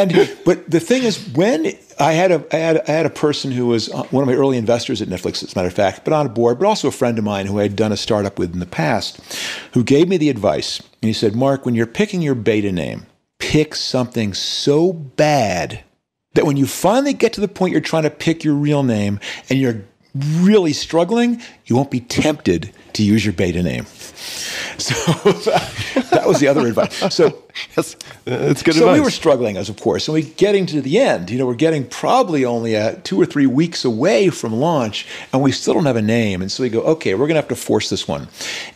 the thing is, when I had a person who was one of my early investors at Netflix, as a matter of fact, but on a board, but also a friend of mine who I had done a startup with in the past, who gave me the advice, and he said, Mark, when you're picking your beta name, pick something so bad that when you finally get to the point you're trying to pick your real name and you're really struggling, you won't be tempted to use your beta name. So that was the other advice. So that's good advice. So we were struggling, as of course, and we're getting to the end. You know, we're getting probably only 2 or 3 weeks away from launch, and we still don't have a name. And so we go, okay, we're going to have to force this one.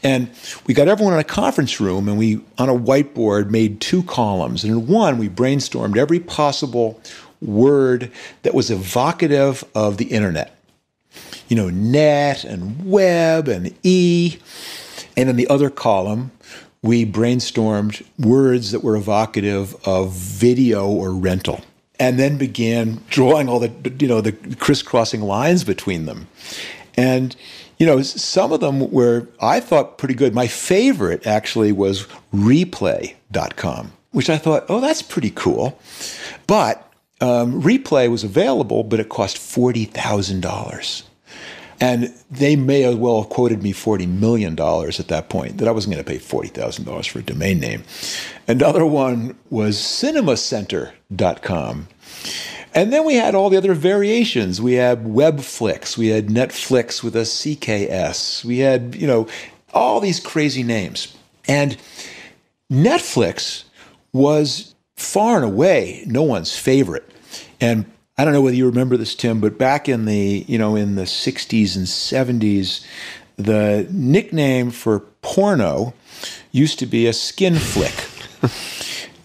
And we got everyone in a conference room, and we, on a whiteboard, made 2 columns. And in one, we brainstormed every possible word that was evocative of the internet. You know, net and web and e. And in the other column, we brainstormed words that were evocative of video or rental, and then began drawing all the crisscrossing lines between them. And, you know, some of them were, I thought, pretty good. My favorite actually was replay.com, which I thought, oh, that's pretty cool. But replay was available, but it cost $40,000. And they may well have quoted me $40 million at that point, that I wasn't going to pay $40,000 for a domain name. Another one was cinemacenter.com. And then we had all the other variations. We had Webflix. We had Netflix with a CKS. We had, you know, all these crazy names. And Netflix was far and away no one's favorite. And I don't know whether you remember this, Tim, but back in the, you know, in the 60s and 70s, the nickname for porno used to be a skin flick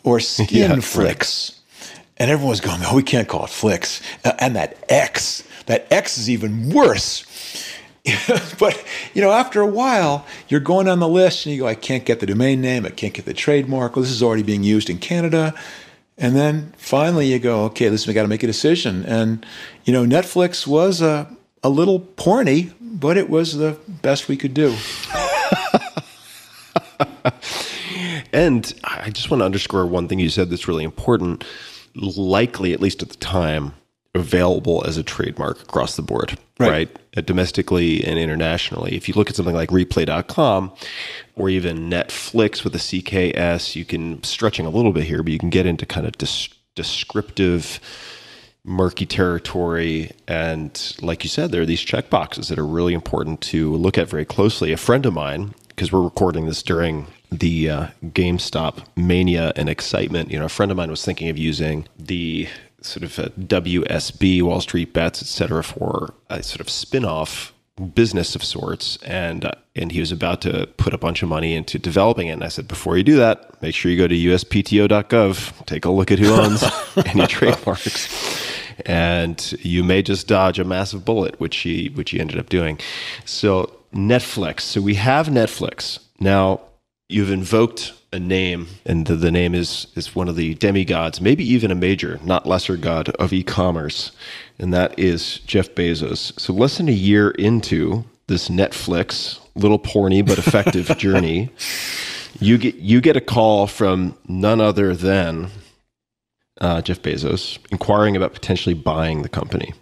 or skin flicks. And everyone was going, oh, we can't call it flicks. And that X is even worse. But, you know, after a while, you're going on the list and you go, I can't get the domain name. I can't get the trademark. Well, this is already being used in Canada. And then finally you go, okay, listen, we got to make a decision. And, you know, Netflix was a little porny, but it was the best we could do. And I just want to underscore one thing you said that's really important. Likely, at least at the time, available as a trademark across the board, right? Domestically and internationally. If you look at something like replay.com or even Netflix with a CKS, you can, stretching a little bit here, but you can get into kind of descriptive, murky territory. And like you said, there are these checkboxes that are really important to look at very closely. A friend of mine, because we're recording this during the GameStop mania and excitement, you know, a friend of mine was thinking of using the sort of a WSB, Wall Street Bets, et cetera, for a sort of spin-off business of sorts. And he was about to put a bunch of money into developing it. And I said, before you do that, make sure you go to USPTO.gov, take a look at who owns any trademarks. And you may just dodge a massive bullet, which he ended up doing. So Netflix. So we have Netflix. Now, you've invoked a name, and the name is one of the demigods, maybe even a major, not lesser god of e-commerce, and that is Jeff Bezos. So less than a year into this Netflix little porny but effective journey, you get a call from none other than Jeff Bezos inquiring about potentially buying the company.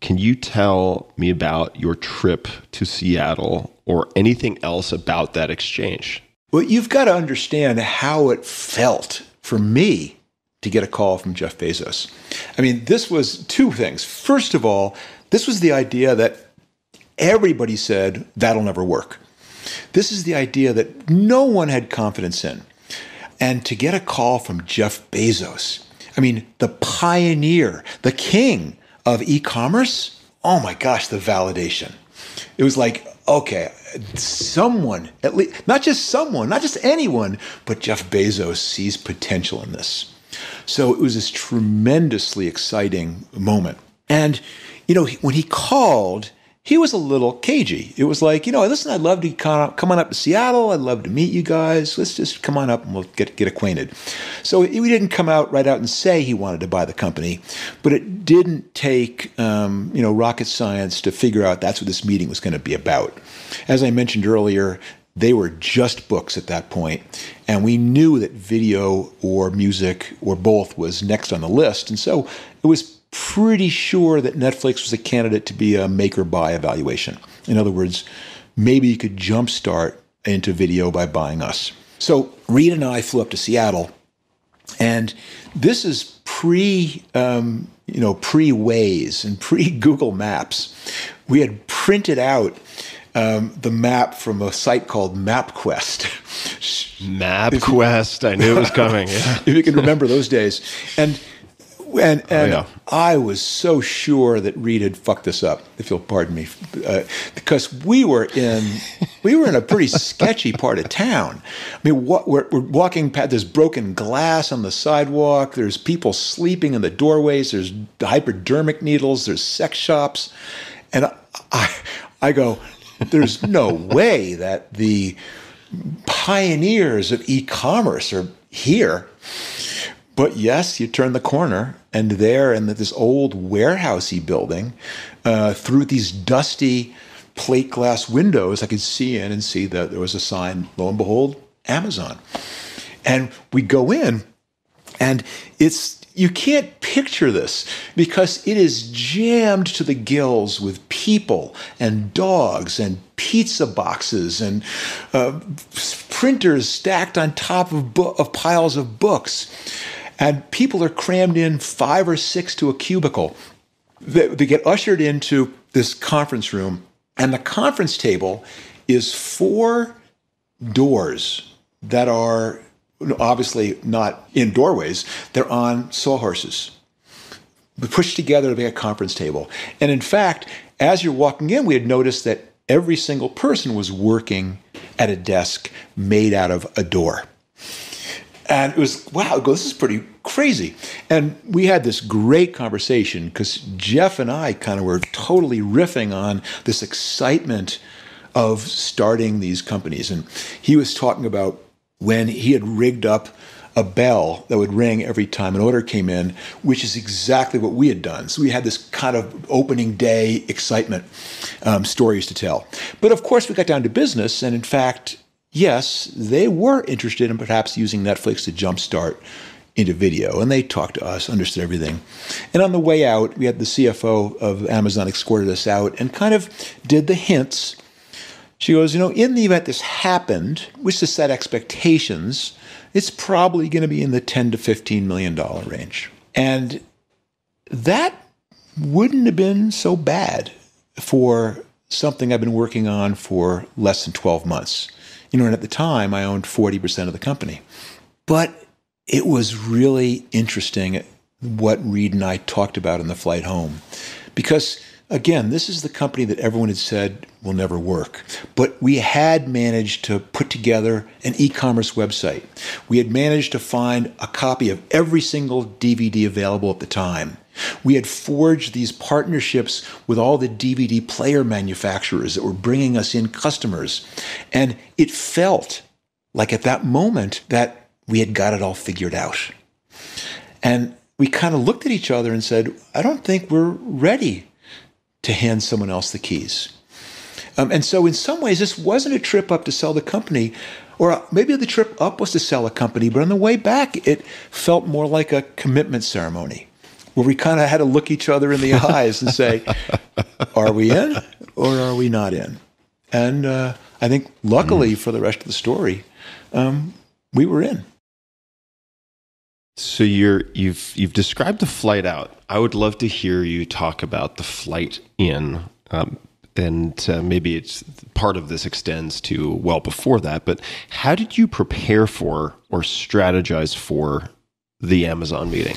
Can you tell me about your trip to Seattle or anything else about that exchange? Well, you've got to understand how it felt for me to get a call from Jeff Bezos. I mean, this was two things. First of all, this was the idea that everybody said, that'll never work. This is the idea that no one had confidence in. And to get a call from Jeff Bezos, I mean, the pioneer, the king of e-commerce, oh my gosh, the validation. It was like, okay, someone, at least, not just someone, not just anyone, but Jeff Bezos sees potential in this. So it was this tremendously exciting moment. And, you know, when he called, he was a little cagey. It was like, you know, listen, I'd love to come on up to Seattle. I'd love to meet you guys. Let's just come on up and we'll get acquainted. So he didn't come right out and say he wanted to buy the company, but it didn't take, you know, rocket science to figure out that's what this meeting was going to be about. As I mentioned earlier, they were just books at that point, and we knew that video or music or both was next on the list. And so it was pretty sure that Netflix was a candidate to be a make or buy evaluation. In other words, maybe you could jumpstart into video by buying us. So Reed and I flew up to Seattle, and this is pre-Waze and pre-Google Maps. We had printed out the map from a site called MapQuest. MapQuest, I knew it was coming. Yeah. If you can remember those days. And I was so sure that Reed had fucked this up, if you'll pardon me, because we were in a pretty sketchy part of town. I mean, we're walking past, there's broken glass on the sidewalk, there's people sleeping in the doorways, there's hypodermic needles, there's sex shops, and I go, there's no way that the pioneers of e-commerce are here. But yes, you turn the corner, and there in this old warehousey building, through these dusty plate glass windows, I could see in and see that there was a sign, lo and behold, Amazon. And we go in, and you can't picture this because it is jammed to the gills with people and dogs and pizza boxes and printers stacked on top of piles of books. And people are crammed in 5 or 6 to a cubicle. They get ushered into this conference room, and the conference table is 4 doors that are obviously not in doorways. They're on sawhorses, pushed together to make a conference table. And in fact, as you're walking in, we had noticed that every single person was working at a desk made out of a door. And it was, wow, this is pretty crazy. And we had this great conversation because Jeff and I kind of were totally riffing on this excitement of starting these companies. And he was talking about when he had rigged up a bell that would ring every time an order came in, which is exactly what we had done. So we had this kind of opening day excitement, stories to tell. But of course, we got down to business, and in fact, yes, they were interested in perhaps using Netflix to jumpstart into video, and they talked to us, understood everything. And on the way out, we had the CFO of Amazon escorted us out and kind of did the hints. She goes, you know, in the event this happened, which to set expectations, it's probably going to be in the $10 to $15 million range. And that wouldn't have been so bad for something I've been working on for less than 12 months. You know, and at the time, I owned 40% of the company. But it was really interesting what Reed and I talked about on the flight home. Because, again, this is the company that everyone had said will never work. But we had managed to put together an e-commerce website. We had managed to find a copy of every single DVD available at the time. We had forged these partnerships with all the DVD player manufacturers that were bringing us in customers. And it felt like at that moment that we had got it all figured out. And we kind of looked at each other and said, I don't think we're ready to hand someone else the keys. And so in some ways, this wasn't a trip up to sell the company, or maybe the trip up was to sell a company, but on the way back, it felt more like a commitment ceremony where we kind of had to look each other in the eyes and say, are we in or are we not in? And I think luckily for the rest of the story, we were in. So you've described the flight out. I would love to hear you talk about the flight in, and maybe it's part of this extends to well before that. But how did you prepare for or strategize for the Amazon meeting?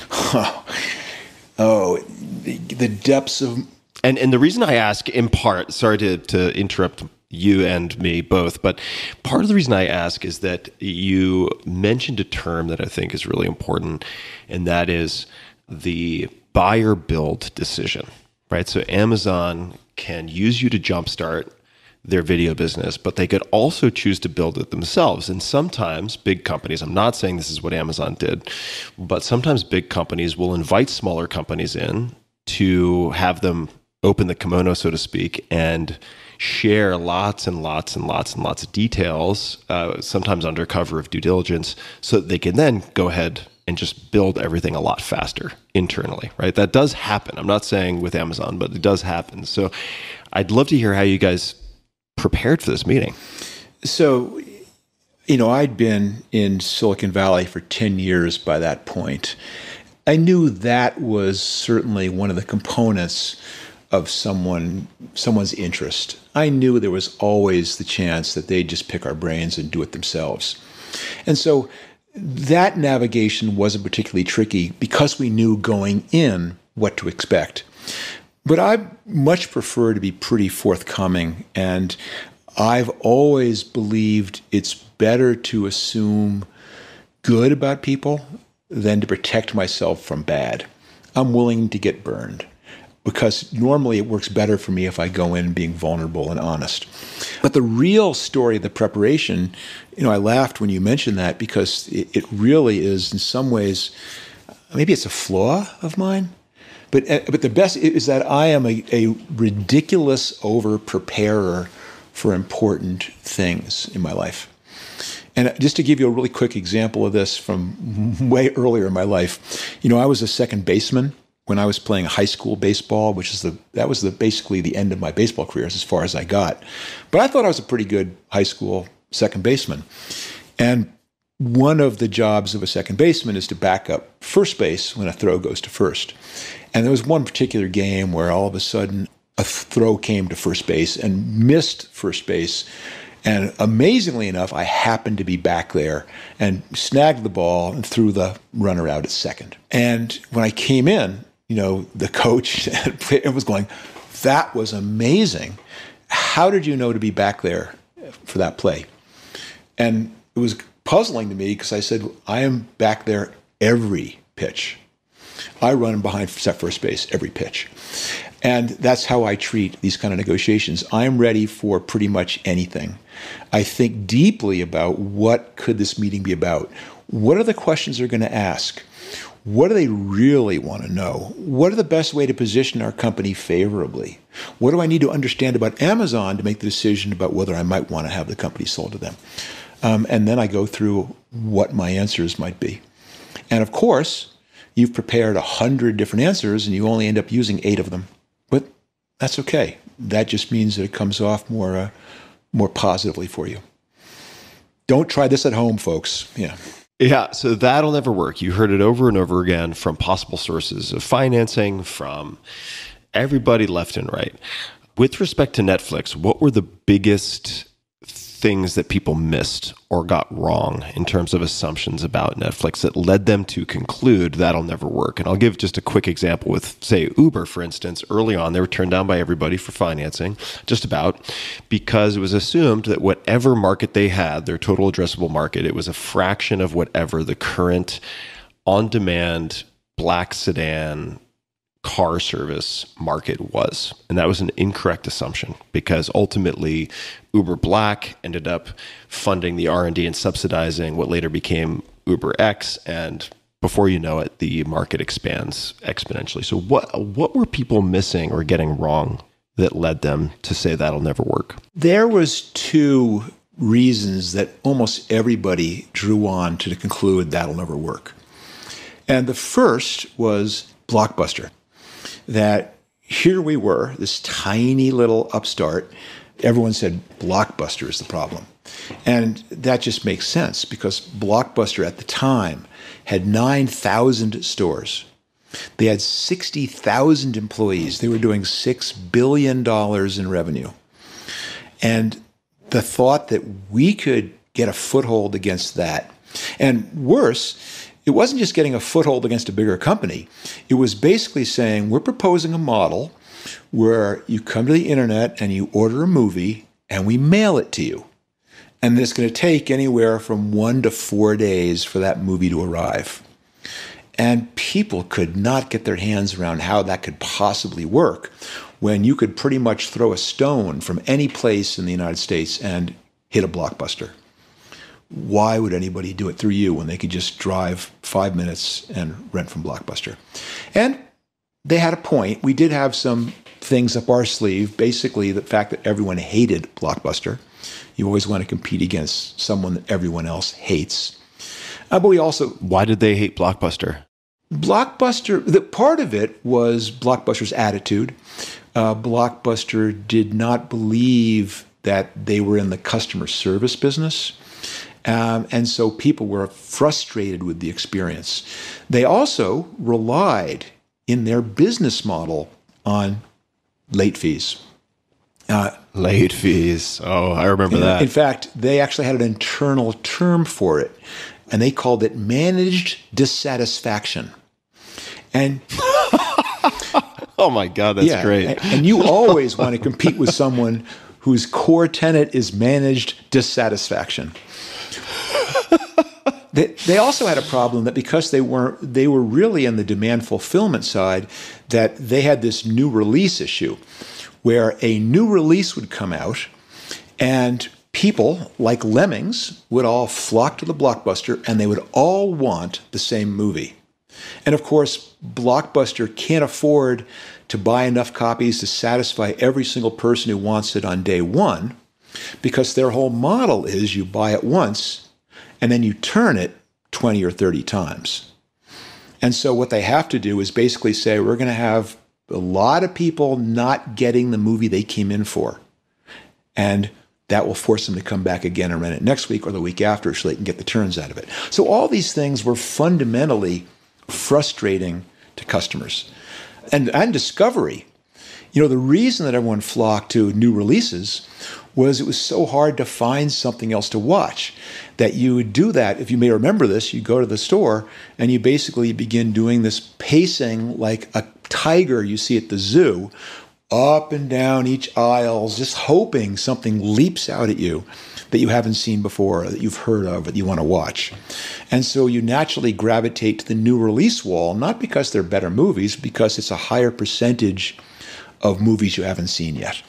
The depths of and the reason I ask in part, sorry to interrupt you and me both, but part of the reason I ask is that you mentioned a term that I think is really important, and that is the buy-or-build decision, right? So Amazon can use you to jumpstart their video business, but they could also choose to build it themselves. And sometimes big companies, I'm not saying this is what Amazon did, but sometimes big companies will invite smaller companies in to have them open the kimono, so to speak, and share lots and lots of details, sometimes under cover of due diligence, so that they can then go ahead and just build everything a lot faster internally, right? That does happen. I'm not saying with Amazon, but it does happen. So I'd love to hear how you guys prepared for this meeting. So, you know, I'd been in Silicon Valley for 10 years by that point. I knew that was certainly one of the components of someone's interest. I knew there was always the chance that they'd just pick our brains and do it themselves. And so that navigation wasn't particularly tricky because we knew going in what to expect. But I much prefer to be pretty forthcoming, and I've always believed it's better to assume good about people than to protect myself from bad. I'm willing to get burned, because normally it works better for me if I go in being vulnerable and honest. But the real story of the preparation, you know, I laughed when you mentioned that, because it really is in some ways, maybe it's a flaw of mine, but the best is that I am a ridiculous over-preparer for important things in my life. And just to give you a really quick example of this from way earlier in my life, you know, I was a second baseman when I was playing high school baseball, which is basically the end of my baseball career as far as I got. But I thought I was a pretty good high school second baseman. And one of the jobs of a second baseman is to back up first base when a throw goes to first. And there was one particular game where all of a sudden a throw came to first base and missed first base. And amazingly enough, I happened to be back there and snagged the ball and threw the runner out at second. And when I came in, you know, the coach was going, "That was amazing. How did you know to be back there for that play?" And it was puzzling to me because I said, I am back there every pitch. I run behind first base every pitch. And that's how I treat these kind of negotiations. I'm ready for pretty much anything. I think deeply about what could this meeting be about? What are the questions they're going to ask? What do they really want to know? What are the best way to position our company favorably? What do I need to understand about Amazon to make the decision about whether I might want to have the company sold to them? And then I go through what my answers might be. And of course, you've prepared 100 different answers and you only end up using 8 of them. But that's okay. That just means that it comes off more positively for you. Don't try this at home, folks. Yeah. Yeah, so that'll never work. You heard it over and over again from possible sources of financing, from everybody left and right. With respect to Netflix, what were the biggest things that people missed or got wrong in terms of assumptions about Netflix that led them to conclude that'll never work? And I'll give just a quick example with, say, Uber, for instance. Early on, they were turned down by everybody for financing, just about, because it was assumed that whatever market they had, their total addressable market, it was a fraction of whatever the current on-demand black sedan car service market was. And that was an incorrect assumption, because ultimately Uber Black ended up funding the R&D and subsidizing what later became Uber X. And before you know it, the market expands exponentially. So what were people missing or getting wrong that led them to say that'll never work? There was two reasons that almost everybody drew on to conclude that'll never work. And the first was Blockbuster, that here we were, this tiny little upstart. Everyone said Blockbuster is the problem. And that just makes sense because Blockbuster at the time had 9,000 stores. They had 60,000 employees. They were doing $6 billion in revenue. And the thought that we could get a foothold against that, and worse, it wasn't just getting a foothold against a bigger company. It was basically saying, we're proposing a model where you come to the internet and you order a movie and we mail it to you. And it's going to take anywhere from 1 to 4 days for that movie to arrive. And people could not get their hands around how that could possibly work when you could pretty much throw a stone from any place in the United States and hit a Blockbuster. Why would anybody do it through you when they could just drive 5 minutes and rent from Blockbuster? And they had a point. We did have some things up our sleeve, basically the fact that everyone hated Blockbuster. You always want to compete against someone that everyone else hates. But we also... Why did they hate Blockbuster? Blockbuster, the part of it was Blockbuster's attitude. Blockbuster did not believe that they were in the customer service business. And so people were frustrated with the experience. They also relied in their business model on late fees. Late fees. Oh, I remember that. In fact, they actually had an internal term for it, and they called it managed dissatisfaction. And oh my God, that's great. And you always want to compete with someone whose core tenet is managed dissatisfaction. They also had a problem that because they were really in the demand fulfillment side, that they had this new release issue where a new release would come out and people like lemmings would all flock to the Blockbuster and they would all want the same movie. And of course, Blockbuster can't afford to buy enough copies to satisfy every single person who wants it on day one because their whole model is you buy it once and then you turn it 20 or 30 times. And so what they have to do is basically say, we're going to have a lot of people not getting the movie they came in for. And that will force them to come back again and rent it next week or the week after so they can get the turns out of it. So all these things were fundamentally frustrating to customers. And discovery. You know, the reason that everyone flocked to new releases was it was so hard to find something else to watch that you would do that. If you may remember this, you go to the store and you basically begin doing this pacing like a tiger you see at the zoo, up and down each aisle, just hoping something leaps out at you that you haven't seen before, that you've heard of, that you want to watch. And so you naturally gravitate to the new release wall, not because they're better movies, because it's a higher percentage of movies you haven't seen yet.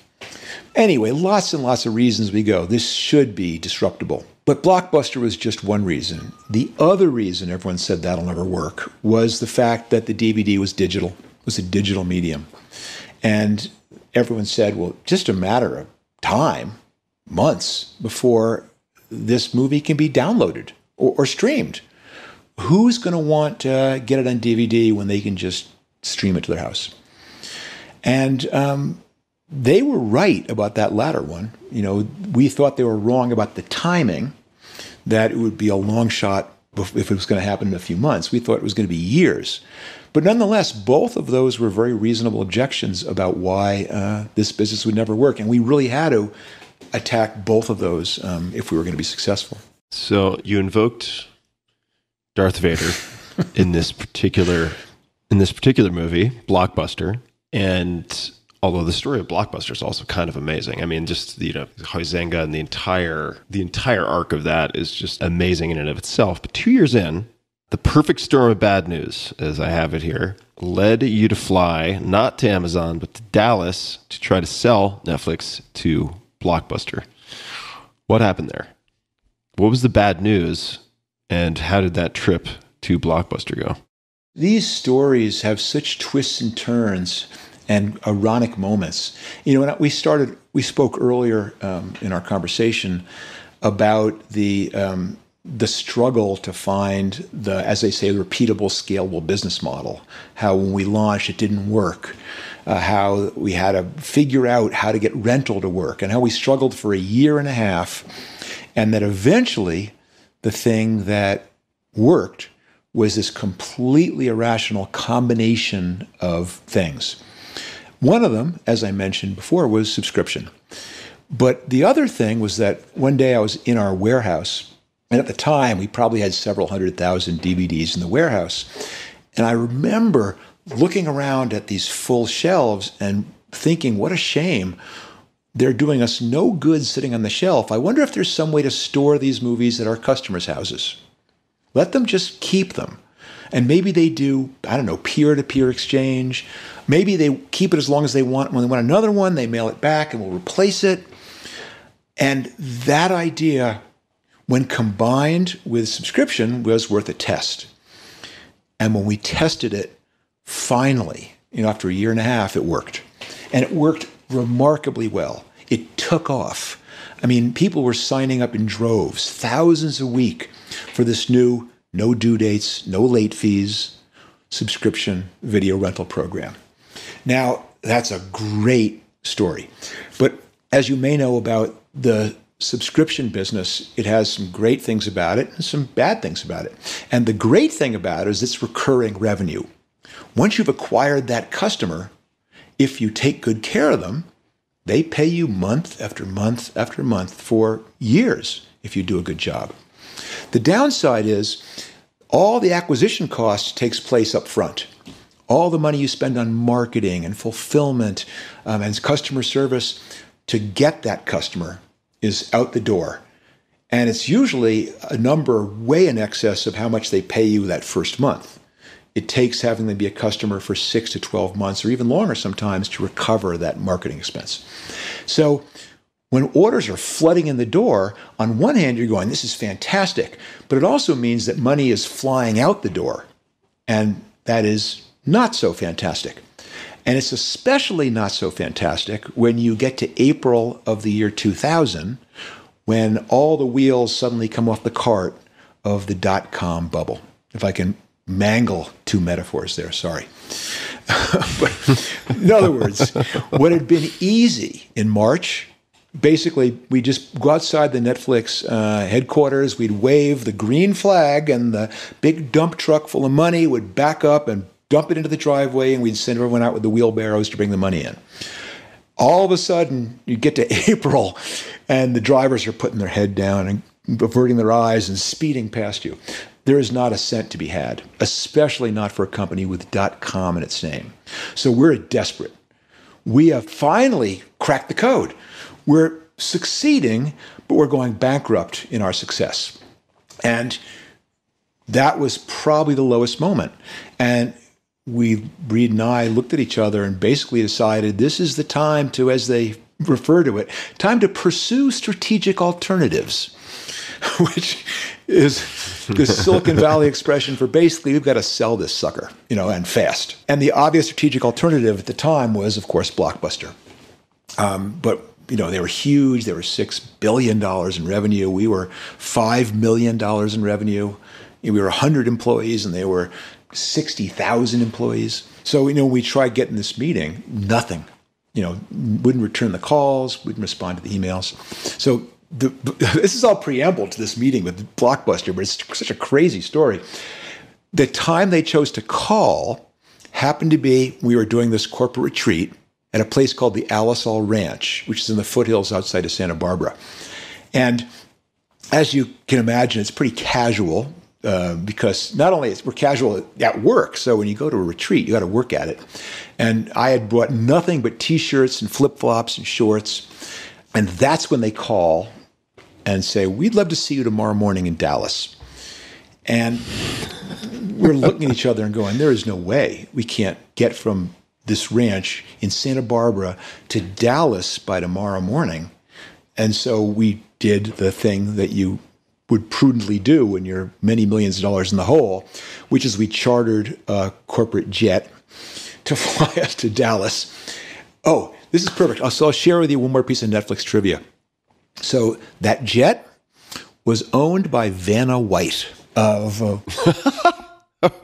Anyway, lots and lots of reasons we go. This should be disruptable. But Blockbuster was just one reason. The other reason everyone said that'll never work was the fact that the DVD was digital, was a digital medium. And everyone said, well, just a matter of time, months before this movie can be downloaded or streamed. Who's going to want to get it on DVD when they can just stream it to their house? And they were right about that latter one. You know, we thought they were wrong about the timing, that it would be a long shot if it was going to happen in a few months. We thought it was going to be years. But nonetheless, both of those were very reasonable objections about why this business would never work. And we really had to attack both of those if we were going to be successful. So you invoked Darth Vader in this particular movie, Blockbuster. And although the story of Blockbuster is also kind of amazing, I mean, just, you know, Huizenga and the entire arc of that is just amazing in and of itself. But 2 years in, the perfect storm of bad news, as I have it here, led you to fly not to Amazon but to Dallas to try to sell Netflix to Blockbuster. What happened there? What was the bad news, and how did that trip to Blockbuster go? These stories have such twists and turns and ironic moments. You know, and we spoke earlier in our conversation about the struggle to find the, as they say, repeatable, scalable business model. How when we launched, it didn't work. How we had to figure out how to get rental to work, and how we struggled for a year and a half. And that eventually the thing that worked was this completely irrational combination of things. One of them, as I mentioned before, was subscription. But the other thing was that one day I was in our warehouse, and at the time, we probably had several 100,000 DVDs in the warehouse. And I remember looking around at these full shelves and thinking, what a shame. They're doing us no good sitting on the shelf. I wonder if there's some way to store these movies at our customers' houses. Let them just keep them. And maybe they do, I don't know, peer-to-peer exchange. Maybe they keep it as long as they want. When they want another one, they mail it back and we'll replace it. And that idea, when combined with subscription, was worth a test. And when we tested it, finally, you know, after a year and a half, it worked. And it worked remarkably well. It took off. I mean, people were signing up in droves, thousands a week, for this new no due dates, no late fees, subscription video rental program. Now, that's a great story. But as you may know about the subscription business, it has some great things about it and some bad things about it. And the great thing about it is it's recurring revenue. Once you've acquired that customer, if you take good care of them, they pay you month after month after month for years if you do a good job. The downside is all the acquisition cost takes place up front. All the money you spend on marketing and fulfillment and customer service to get that customer is out the door. And it's usually a number way in excess of how much they pay you that first month. It takes having them be a customer for 6 to 12 months or even longer sometimes to recover that marketing expense. So when orders are flooding in the door, on one hand, you're going, this is fantastic, but it also means that money is flying out the door. And that is not so fantastic. And it's especially not so fantastic when you get to April of the year 2000, when all the wheels suddenly come off the cart of the dot-com bubble. If I can mangle two metaphors there, sorry. But in other words, what had been easy in March, basically we just go outside the Netflix headquarters, we'd wave the green flag, and the big dump truck full of money would back up and dump it into the driveway, and we'd send everyone out with the wheelbarrows to bring the money in. All of a sudden, you get to April, and the drivers are putting their head down and averting their eyes and speeding past you. There is not a cent to be had, especially not for a company with .com in its name. So we're desperate. We have finally cracked the code. We're succeeding, but we're going bankrupt in our success. And that was probably the lowest moment. And Reed and I looked at each other and basically decided this is the time to, as they refer to it, time to pursue strategic alternatives, which is the Silicon Valley expression for basically we've got to sell this sucker, you know, and fast. And the obvious strategic alternative at the time was, of course, Blockbuster. But, you know, they were huge. They were $6 billion in revenue. We were $5 million in revenue. We were 100 employees and they were 60,000 employees. So, you know, we tried getting this meeting, nothing, you know, wouldn't return the calls, wouldn't respond to the emails. So this is all preamble to this meeting with Blockbuster, but it's such a crazy story. The time they chose to call happened to be, we were doing this corporate retreat at a place called the Alisal Ranch, which is in the foothills outside of Santa Barbara. And as you can imagine, it's pretty casual. Because not only we're casual at work, so when you go to a retreat, you got to work at it. And I had brought nothing but T-shirts and flip-flops and shorts. And that's when they call and say, we'd love to see you tomorrow morning in Dallas. And we're looking at each other and going, there is no way we can't get from this ranch in Santa Barbara to Dallas by tomorrow morning. And so we did the thing that you would prudently do when you're many millions of dollars in the hole, which is we chartered a corporate jet to fly us to Dallas. Oh, this is perfect. So I'll share with you one more piece of Netflix trivia. So that jet was owned by Vanna White of...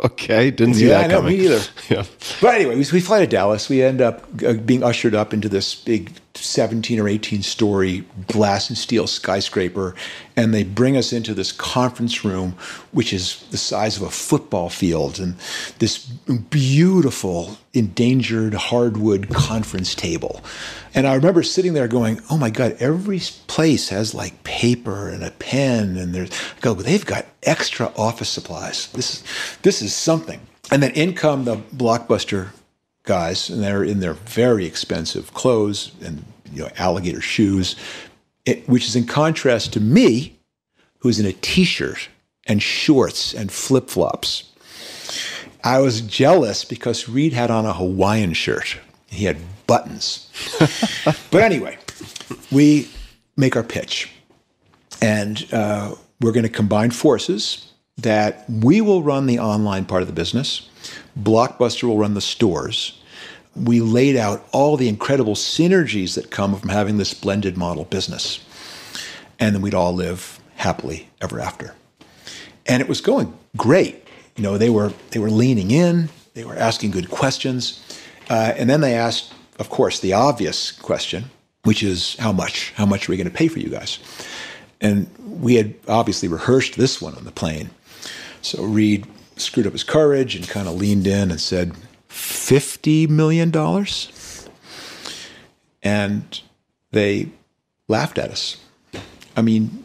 Okay, didn't see that coming. Yeah, me either. Yeah. But anyway, we fly to Dallas. We end up being ushered up into this big 17 or 18-story glass and steel skyscraper, and they bring us into this conference room, which is the size of a football field, and this beautiful, endangered hardwood conference table. And I remember sitting there going, oh my God, every place has like paper and a pen, and there's, I go, well, they've got extra office supplies. This is something. And then in come the Blockbuster guys, and they're in their very expensive clothes and, you know, alligator shoes, which is in contrast to me, who's in a t-shirt and shorts and flip-flops. I was jealous because Reed had on a Hawaiian shirt. He had buttons. But anyway, we make our pitch, and we're going to combine forces that we will run the online part of the business. Blockbuster will run the stores. We laid out all the incredible synergies that come from having this blended model business. And then we'd all live happily ever after. And it was going great. You know, they were leaning in. They were asking good questions. And then they asked, of course, the obvious question, which is how much? How much are we going to pay for you guys? And we had obviously rehearsed this one on the plane. So Reed screwed up his courage and kind of leaned in and said, $50 million? And they laughed at us. I mean,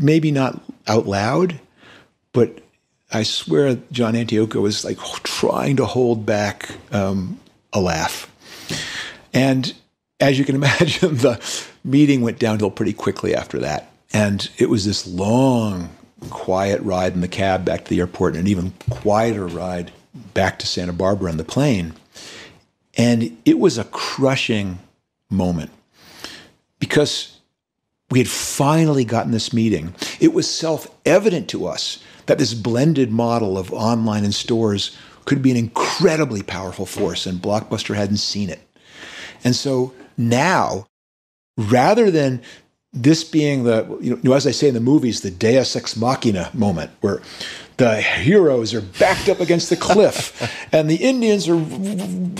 maybe not out loud, but I swear John Antioco was like trying to hold back a laugh. And as you can imagine, the meeting went downhill pretty quickly after that. And it was this long, quiet ride in the cab back to the airport, and an even quieter ride back to Santa Barbara on the plane. And it was a crushing moment because we had finally gotten this meeting. It was self-evident to us that this blended model of online and stores could be an incredibly powerful force, and Blockbuster hadn't seen it. And so now, rather than this being the, you know, as I say in the movies, the Deus Ex Machina moment, where the heroes are backed up against the cliff and the Indians are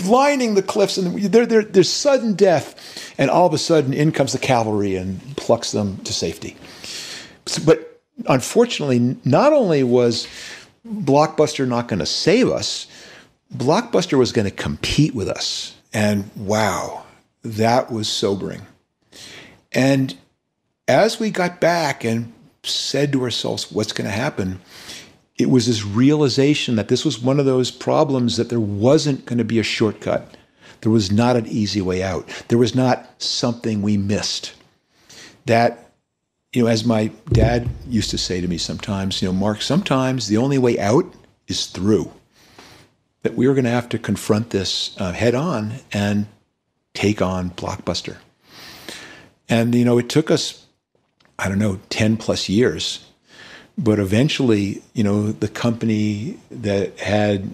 lining the cliffs and there's sudden death, and all of a sudden in comes the cavalry and plucks them to safety. But unfortunately, not only was Blockbuster not going to save us, Blockbuster was going to compete with us. And wow, that was sobering. And as we got back and said to ourselves, what's going to happen? It was this realization that this was one of those problems that there wasn't going to be a shortcut. There was not an easy way out. There was not something we missed. That, you know, as my dad used to say to me sometimes, you know, Mark, sometimes the only way out is through. That we were going to have to confront this head on and take on Blockbuster. And, you know, it took us, I don't know, 10 plus years. But eventually, you know, the company that had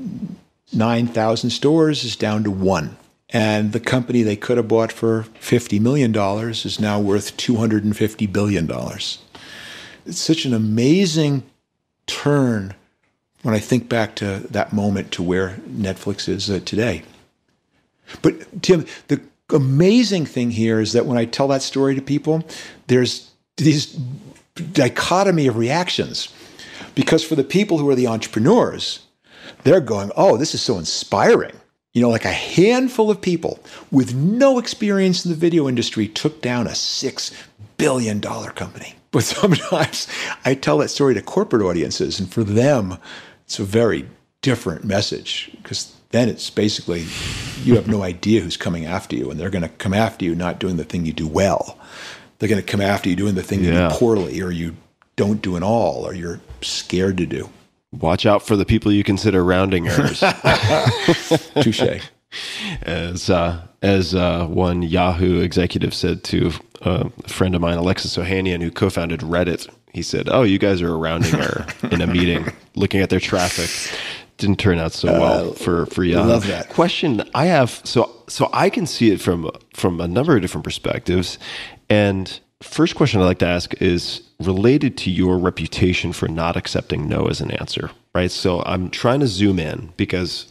9,000 stores is down to one. And the company they could have bought for $50 million is now worth $250 billion. It's such an amazing turn when I think back to that moment to where Netflix is today. But, Tim, the amazing thing here is that when I tell that story to people, there's these dichotomy of reactions, because for the people who are the entrepreneurs, they're going, oh, this is so inspiring. You know, like a handful of people with no experience in the video industry took down a $6 billion company. But sometimes I tell that story to corporate audiences, and for them, it's a very different message, because then it's basically you have no idea who's coming after you, and they're going to come after you not doing the thing you do well. They're going to come after you doing the thing you do poorly, or you don't do at all, or you're scared to do. Watch out for the people you consider rounding errors. Touché. As one Yahoo executive said to a friend of mine, Alexis Ohanian, who co-founded Reddit, he said, oh, you guys are a rounding error in a meeting, looking at their traffic. didn't turn out so well for you. I love that question. I have so I can see it from a number of different perspectives. And first question I'd like to ask is related to your reputation for not accepting no as an answer, right? So I'm trying to zoom in because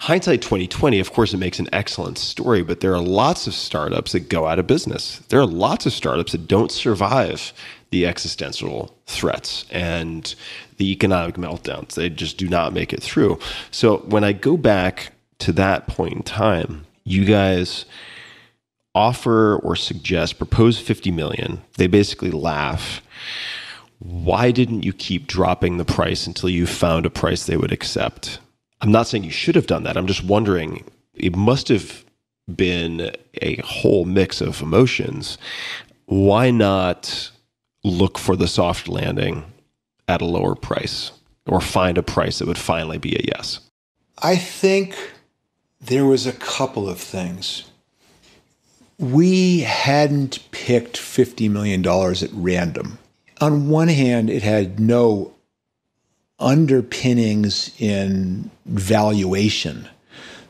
hindsight 2020, of course, it makes an excellent story, but there are lots of startups that go out of business. There are lots of startups that don't survive the existential threats and the economic meltdowns. They just do not make it through. So when I go back to that point in time, you guys offer or suggest, propose $50 million. They basically laugh. Why didn't you keep dropping the price until you found a price they would accept? I'm not saying you should have done that. I'm just wondering, it must have been a whole mix of emotions. Why not look for the soft landing at a lower price or find a price that would finally be a yes? I think there was a couple of things. We hadn't picked $50 million at random. On one hand, it had no underpinnings in valuation.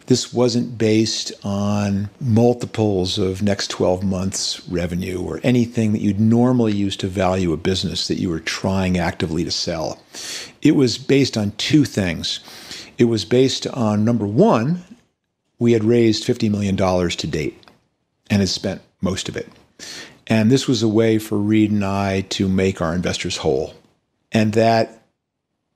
This wasn't based on multiples of next 12 months revenue or anything that you'd normally use to value a business that you were trying actively to sell. It was based on two things. It was based on, number one, we had raised $50 million to date and had spent most of it. And this was a way for Reed and I to make our investors whole. And that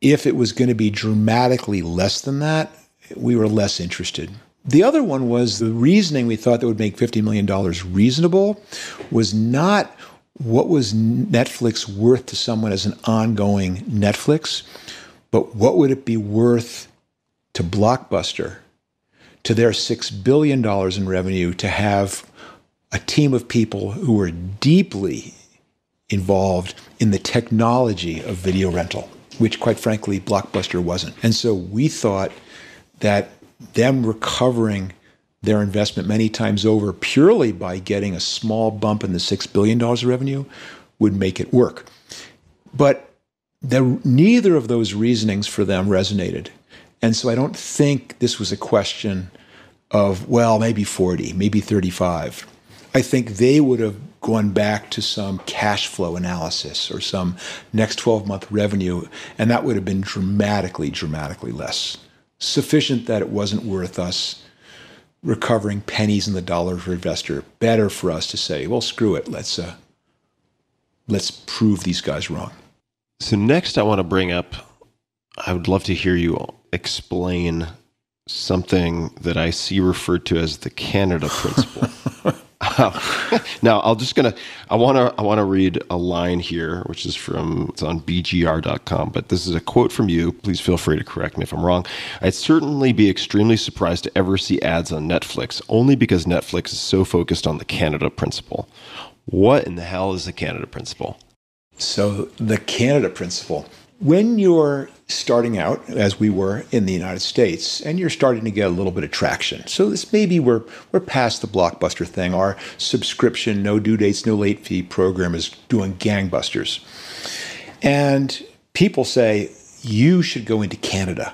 if it was going to be dramatically less than that, we were less interested. The other one was the reasoning we thought that would make $50 million reasonable was not what was Netflix worth to someone as an ongoing Netflix, but what would it be worth to Blockbuster, to their $6 billion in revenue, to have a team of people who were deeply involved in the technology of video rental, which quite frankly, Blockbuster wasn't. And so we thought that them recovering their investment many times over purely by getting a small bump in the $6 billion of revenue would make it work. But neither of those reasonings for them resonated. And so I don't think this was a question of, well, maybe 40, maybe 35. I think they would have gone back to some cash flow analysis or some next 12-month revenue, and that would have been dramatically, dramatically less. Sufficient that it wasn't worth us recovering pennies in the dollar for investor. Better for us to say, well, screw it. Let's prove these guys wrong. So next I want to bring up, I would love to hear you explain something that I see referred to as the Canada principle. Now, I want to read a line here, which is it's on bgr.com, but this is a quote from you. Please feel free to correct me if I'm wrong. I'd certainly be extremely surprised to ever see ads on Netflix, only because Netflix is so focused on the Canada principle. What in the hell is the Canada principle? So the Canada principle, when you're starting out, as we were in the United States, and you're starting to get a little bit of traction. So this maybe we're past the Blockbuster thing. Our subscription, no due dates, no late fee program is doing gangbusters. And people say, you should go into Canada.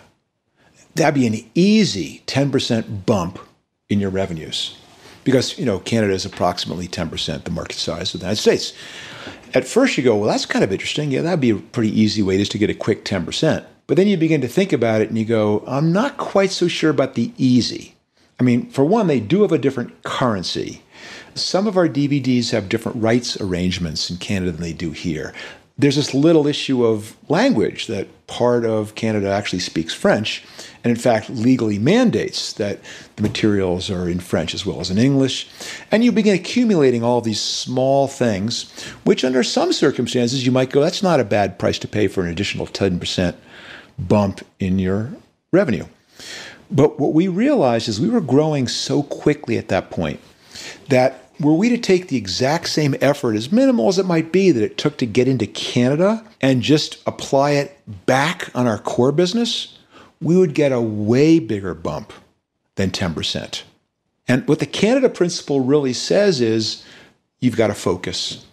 That'd be an easy 10% bump in your revenues. Because, Canada is approximately 10% the market size of the United States. At first you go, well, that's kind of interesting. Yeah, that'd be a pretty easy way just to get a quick 10%. But then you begin to think about it and you go, I'm not quite so sure about the easy. I mean, for one, they do have a different currency. Some of our DVDs have different rights arrangements in Canada than they do here. There's this little issue of language that part of Canada actually speaks French, and in fact, legally mandates that the materials are in French as well as in English. And you begin accumulating all these small things, which under some circumstances, you might go, that's not a bad price to pay for an additional 10% bump in your revenue. But what we realized is we were growing so quickly at that point that were we to take the exact same effort, as minimal as it might be, that it took to get into Canada and just apply it back on our core business, we would get a way bigger bump than 10%. And what the Canada principle really says is you've got to focus,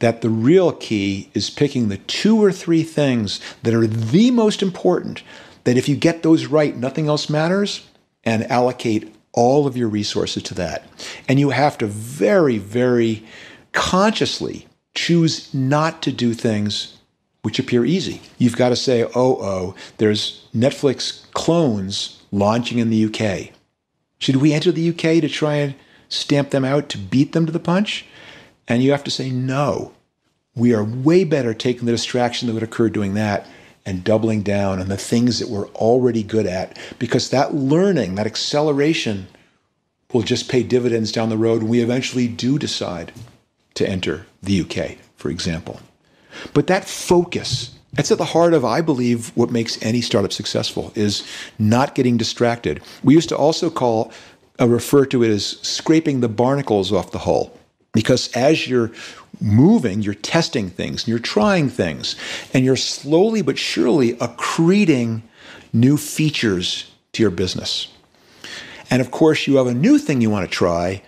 that the real key is picking the two or three things that are the most important, that if you get those right, nothing else matters, and allocate all of your resources to that. And you have to very, very consciously choose not to do things which appear easy. You've got to say, there's Netflix clones launching in the UK. Should we enter the UK to try and stamp them out, to beat them to the punch? And you have to say, no, we are way better taking the distraction that would occur doing that and doubling down on the things that we're already good at, because that learning, that acceleration will just pay dividends down the road when we eventually do decide to enter the UK, for example. But that focus, that's at the heart of, I believe, what makes any startup successful, is not getting distracted. We used to also refer to it as scraping the barnacles off the hull, because as you're moving, you're testing things and you're trying things, and you're slowly but surely accreting new features to your business. And of course, you have a new thing you want to try,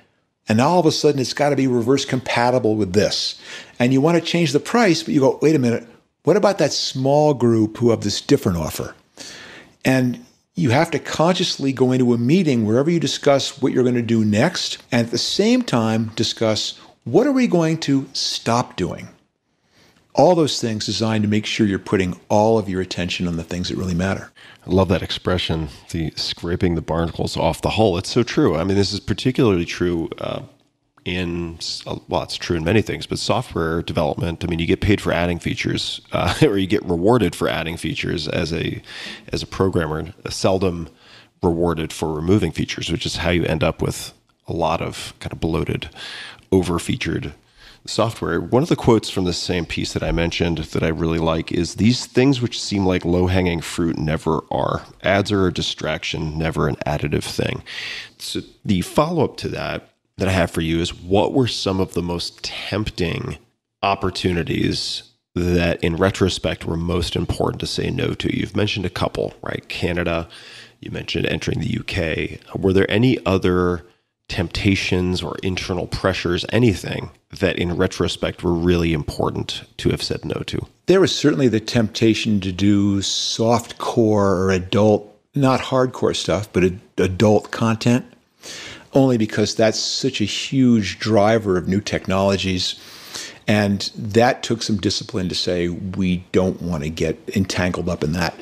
and all of a sudden it's got to be reverse compatible with this. And you want to change the price, but you go, wait a minute, what about that small group who have this different offer? And you have to consciously go into a meeting wherever you discuss what you're going to do next, and at the same time discuss, what are we going to stop doing? All those things designed to make sure you're putting all of your attention on the things that really matter. I love that expression, the scraping the barnacles off the hull. It's so true. I mean, this is particularly true it's true in many things, but software development. I mean, you get paid for adding features, or you get rewarded for adding features as a programmer, seldom rewarded for removing features, which is how you end up with a lot of kind of bloated, over-featured software. One of the quotes from the same piece that I mentioned that I really like is, "These things which seem like low-hanging fruit never are. Ads are a distraction, never an additive thing." So the follow-up to that I have for you is, what were some of the most tempting opportunities that in retrospect were most important to say no to? You've mentioned a couple, right? Canada, you mentioned entering the UK. Were there any other temptations or internal pressures, anything that in retrospect were really important to have said no to? There was certainly the temptation to do soft core or adult, not hardcore stuff, but adult content, only because that's such a huge driver of new technologies. And that took some discipline to say, we don't want to get entangled up in that.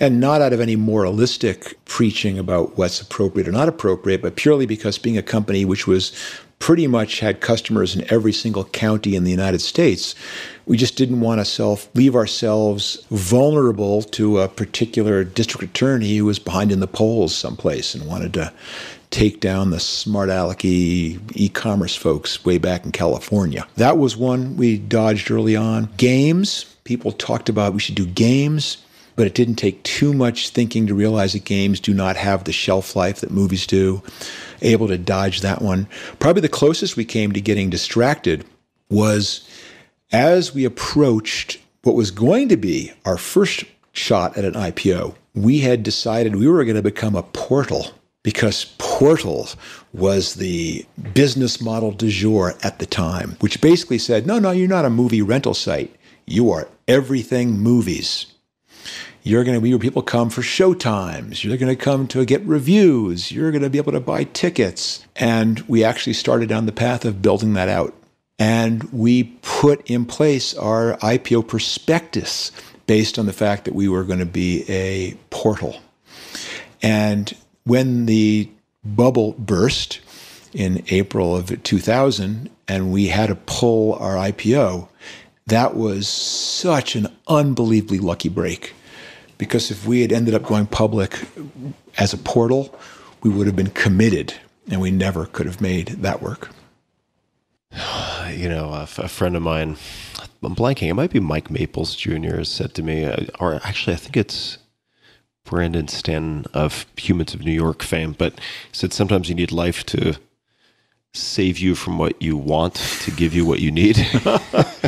And not out of any moralistic preaching about what's appropriate or not appropriate, but purely because being a company which was pretty much had customers in every single county in the United States, we just didn't want to leave ourselves vulnerable to a particular district attorney who was behind in the polls someplace and wanted to take down the smart alecky e-commerce folks way back in California. That was one we dodged early on. Games, people talked about we should do games, but it didn't take too much thinking to realize that games do not have the shelf life that movies do. Able to dodge that one. Probably the closest we came to getting distracted was as we approached what was going to be our first shot at an IPO, we had decided we were going to become a portal, because portal was the business model du jour at the time, which basically said, no, you're not a movie rental site. You are everything movies. You're going to be where people come for showtimes. You're going to come to get reviews. You're going to be able to buy tickets. And we actually started down the path of building that out. And we put in place our IPO prospectus based on the fact that we were going to be a portal. And when the bubble burst in April of 2000 and we had to pull our IPO, that was such an unbelievably lucky break. Because if we had ended up going public as a portal, we would have been committed, and we never could have made that work. You know, a friend of mine, I'm blanking, it might be Mike Maples Jr., said to me, or actually I think it's Brandon Stanton of Humans of New York fame, but said sometimes you need life to save you from what you want to give you what you need.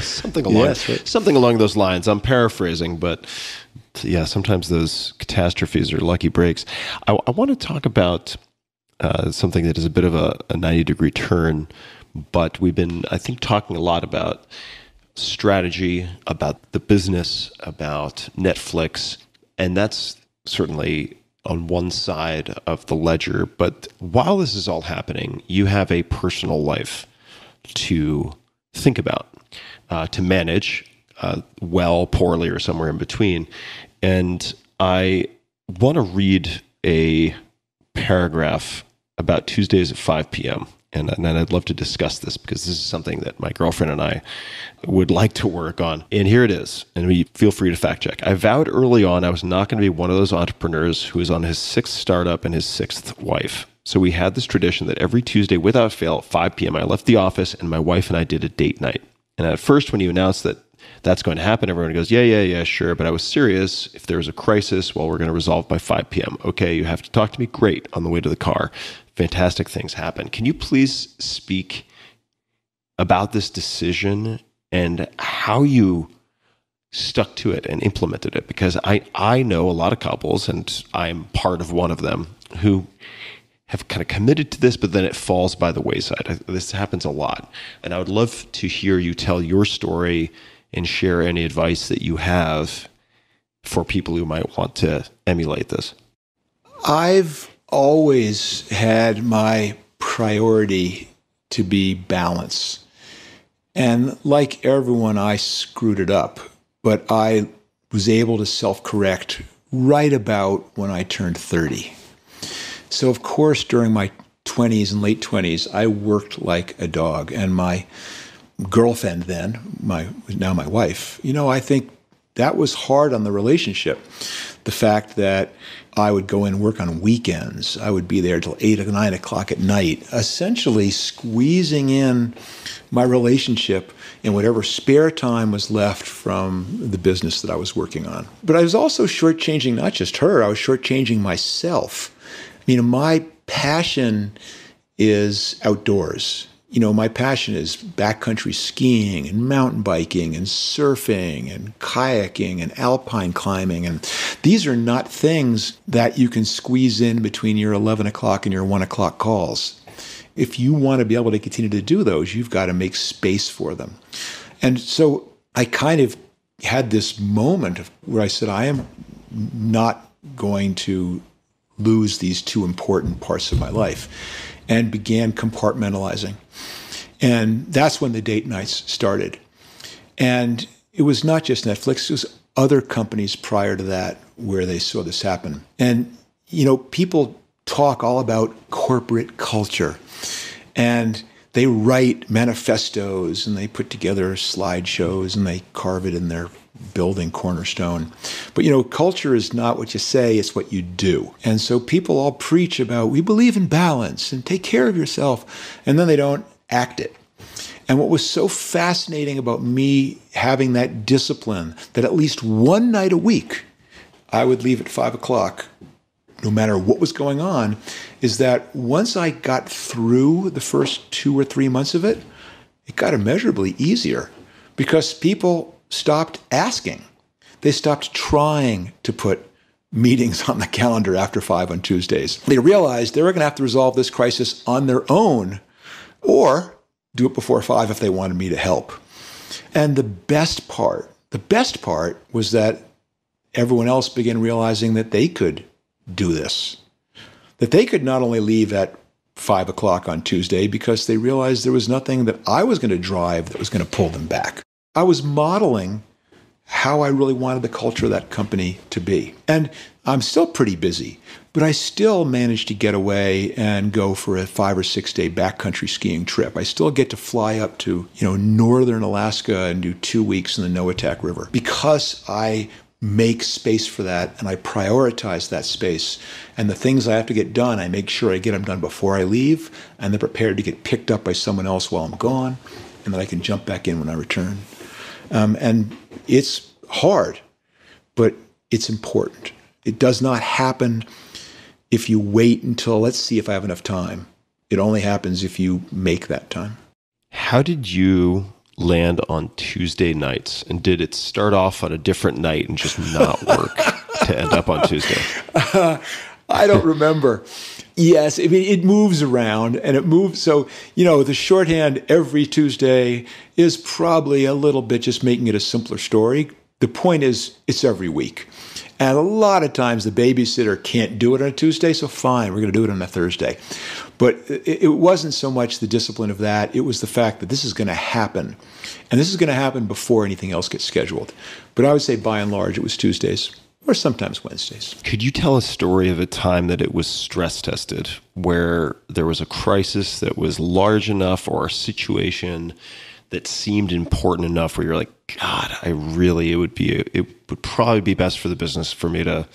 Something along those lines. I'm paraphrasing, but yeah, sometimes those catastrophes are lucky breaks. I want to talk about something that is a bit of a 90-degree turn, but we've been, I think, talking a lot about strategy, about the business, about Netflix, and that's certainly on one side of the ledger. But while this is all happening, you have a personal life to think about, to manage well, poorly, or somewhere in between. And I want to read a paragraph about Tuesdays at 5 p.m. And then I'd love to discuss this because this is something that my girlfriend and I would like to work on. And here it is. And we feel free to fact check. I vowed early on I was not going to be one of those entrepreneurs who is on his sixth startup and his sixth wife. So we had this tradition that every Tuesday without fail at 5 p.m. I left the office and my wife and I did a date night. And at first when you announced that that's going to happen, everyone goes, yeah, sure. But I was serious. If there's a crisis, well, we're going to resolve by 5 p.m. Okay, you have to talk to me. Great. On the way to the car, fantastic things happen. Can you please speak about this decision and how you stuck to it and implemented it? Because I know a lot of couples, and I'm part of one of them, who have kind of committed to this, but then it falls by the wayside. This happens a lot. And I would love to hear you tell your story and share any advice that you have for people who might want to emulate this. I've always had my priority to be balance. And like everyone, I screwed it up, but I was able to self-correct right about when I turned 30. So of course, during my 20s and late 20s, I worked like a dog. And my girlfriend then, now my wife, I think that was hard on the relationship. The fact that I would go in and work on weekends, I would be there till 8 or 9 o'clock at night, essentially squeezing in my relationship in whatever spare time was left from the business that I was working on. But I was also shortchanging not just her, I was shortchanging myself. My passion is outdoors. My passion is backcountry skiing and mountain biking and surfing and kayaking and alpine climbing. And these are not things that you can squeeze in between your 11 o'clock and your 1 o'clock calls. If you want to be able to continue to do those, you've got to make space for them. And so I kind of had this moment where I said, I am not going to lose these two important parts of my life, and began compartmentalizing. And that's when the date nights started. And it was not just Netflix, it was other companies prior to that where they saw this happen. And, people talk all about corporate culture, and they write manifestos and they put together slideshows and they carve it in their building cornerstone. But, culture is not what you say, it's what you do. And so people all preach about, we believe in balance and take care of yourself, and then they don't act it. And what was so fascinating about me having that discipline, that at least one night a week, I would leave at 5 o'clock, no matter what was going on, is that once I got through the first 2 or 3 months of it, it got immeasurably easier because people stopped asking. They stopped trying to put meetings on the calendar after 5 on Tuesdays. They realized they were going to have to resolve this crisis on their own or do it before 5 if they wanted me to help. And the best part was that everyone else began realizing that they could do this, that they could not only leave at 5 o'clock on Tuesday because they realized there was nothing that I was going to drive that was going to pull them back. I was modeling how I really wanted the culture of that company to be. And I'm still pretty busy, but I still managed to get away and go for a 5 or 6 day backcountry skiing trip. I still get to fly up to, northern Alaska and do 2 weeks in the Noatak River because I make space for that and I prioritize that space. And the things I have to get done, I make sure I get them done before I leave, and they're prepared to get picked up by someone else while I'm gone, and that I can jump back in when I return. And it's hard, but it's important. It does not happen if you wait until, let's see if I have enough time. It only happens if you make that time. How did you land on Tuesday nights? And did it start off on a different night and just not work to end up on Tuesday? I don't remember. Yes, it moves around, and it moves. So, the shorthand every Tuesday is probably a little bit just making it a simpler story, The point is, it's every week. And a lot of times the babysitter can't do it on a Tuesday, so fine, we're going to do it on a Thursday. But it wasn't so much the discipline of that. It was the fact that this is going to happen. And this is going to happen before anything else gets scheduled. But I would say by and large, it was Tuesdays or sometimes Wednesdays. Could you tell a story of a time that it was stress tested, where there was a crisis that was large enough or a situation that seemed important enough where you're like, God, it would probably be best for the business for me to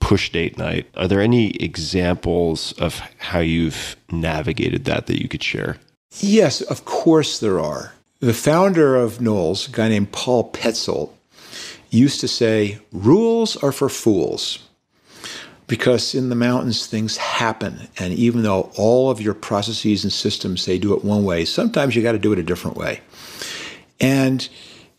push date night? Are there any examples of how you've navigated that you could share? Yes, of course there are. The founder of Knowles, a guy named Paul Petzold, used to say, rules are for fools. Because in the mountains, things happen. And even though all of your processes and systems say do it one way, sometimes you got to do it a different way. And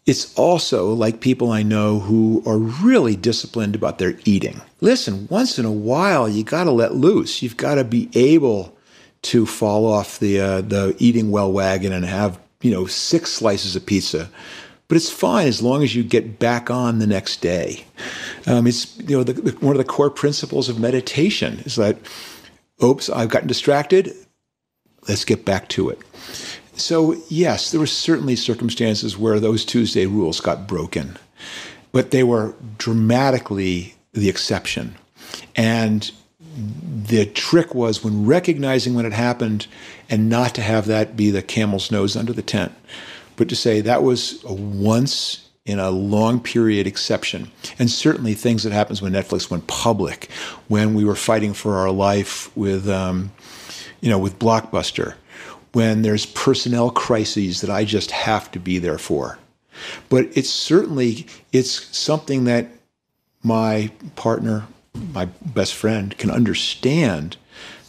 it's also like people I know who are really disciplined about their eating. Listen, once in a while, you got to let loose. You've got to be able to fall off the eating well wagon and have, 6 slices of pizza. But it's fine as long as you get back on the next day. It's one of the core principles of meditation is that, oops, I've gotten distracted. Let's get back to it. So yes, there were certainly circumstances where those Tuesday rules got broken, but they were dramatically the exception. And the trick was when recognizing when it happened and not to have that be the camel's nose under the tent, but to say that was a once in a long period exception. And certainly things that happens when Netflix went public, when we were fighting for our life with Blockbuster, when there's personnel crises that I just have to be there for. But it's something that my partner, my best friend, can understand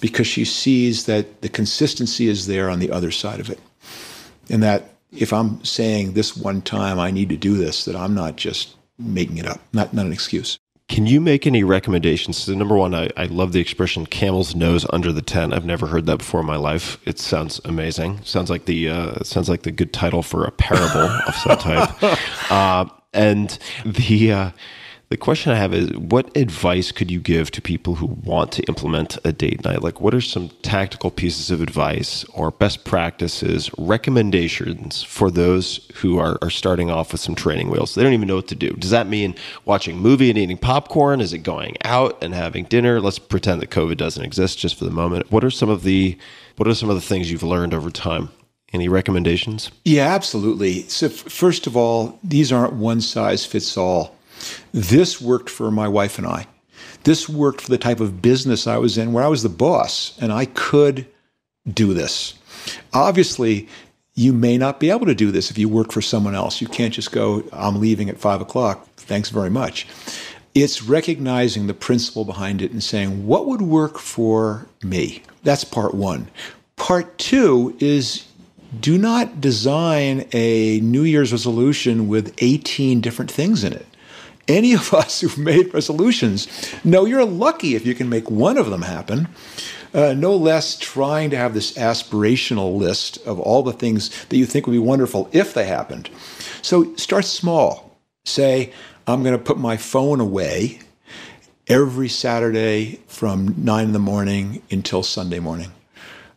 because she sees that the consistency is there on the other side of it. And that if I'm saying this one time I need to do this, that I'm not just making it up, not an excuse. Can you make any recommendations? So number one, I love the expression camel's nose under the tent. I've never heard that before in my life. It sounds amazing. Sounds like the good title for a parable of some type. And the question I have is, what advice could you give to people who want to implement a date night? Like, what are some tactical pieces of advice or best practices, recommendations for those who are starting off with some training wheels? They don't even know what to do. Does that mean watching a movie and eating popcorn? Is it going out and having dinner? Let's pretend that COVID doesn't exist just for the moment. What are some of the things you've learned over time? Any recommendations? Yeah, absolutely. So first of all, these aren't one size fits all. This worked for my wife and I. This worked for the type of business I was in where I was the boss and I could do this. Obviously, you may not be able to do this if you work for someone else. You can't just go, I'm leaving at 5 o'clock. Thanks very much. It's recognizing the principle behind it and saying, what would work for me? That's part one. Part two is do not design a New Year's resolution with 18 different things in it. Any of us who've made resolutions know you're lucky if you can make one of them happen, no less trying to have this aspirational list of all the things that you think would be wonderful if they happened. So start small. Say, I'm going to put my phone away every Saturday from 9 a.m. until Sunday morning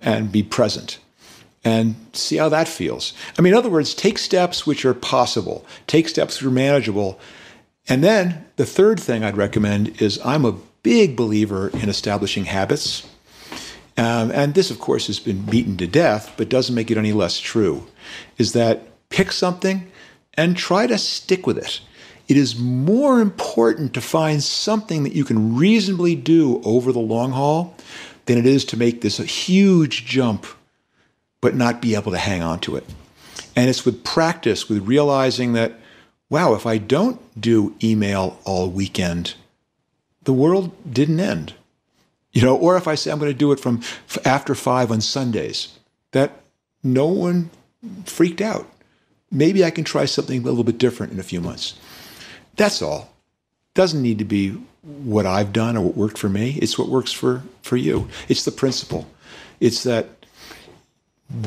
and be present. And see how that feels. I mean, in other words, take steps which are possible. Take steps which are manageable. And then the third thing I'd recommend is I'm a big believer in establishing habits. And this, of course, has been beaten to death, but doesn't make it any less true, is that pick something and try to stick with it. It is more important to find something that you can reasonably do over the long haul than it is to make this a huge jump, but not be able to hang on to it. And it's with practice, with realizing that, wow, if I don't do email all weekend, the world didn't end. Or if I say I'm going to do it from after 5 on Sundays, that no one freaked out. Maybe I can try something a little bit different in a few months. That's all. Doesn't need to be what I've done or what worked for me. It's what works for you. It's the principle. It's that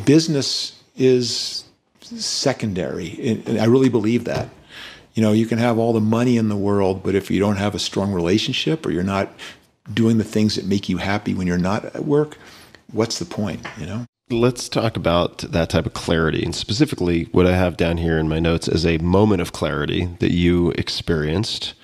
business is secondary. And I really believe that. You know, you can have all the money in the world, but if you don't have a strong relationship or you're not doing the things that make you happy when you're not at work, what's the point, you know? Let's talk about that type of clarity, and specifically what I have down here in my notes as a moment of clarity that you experienced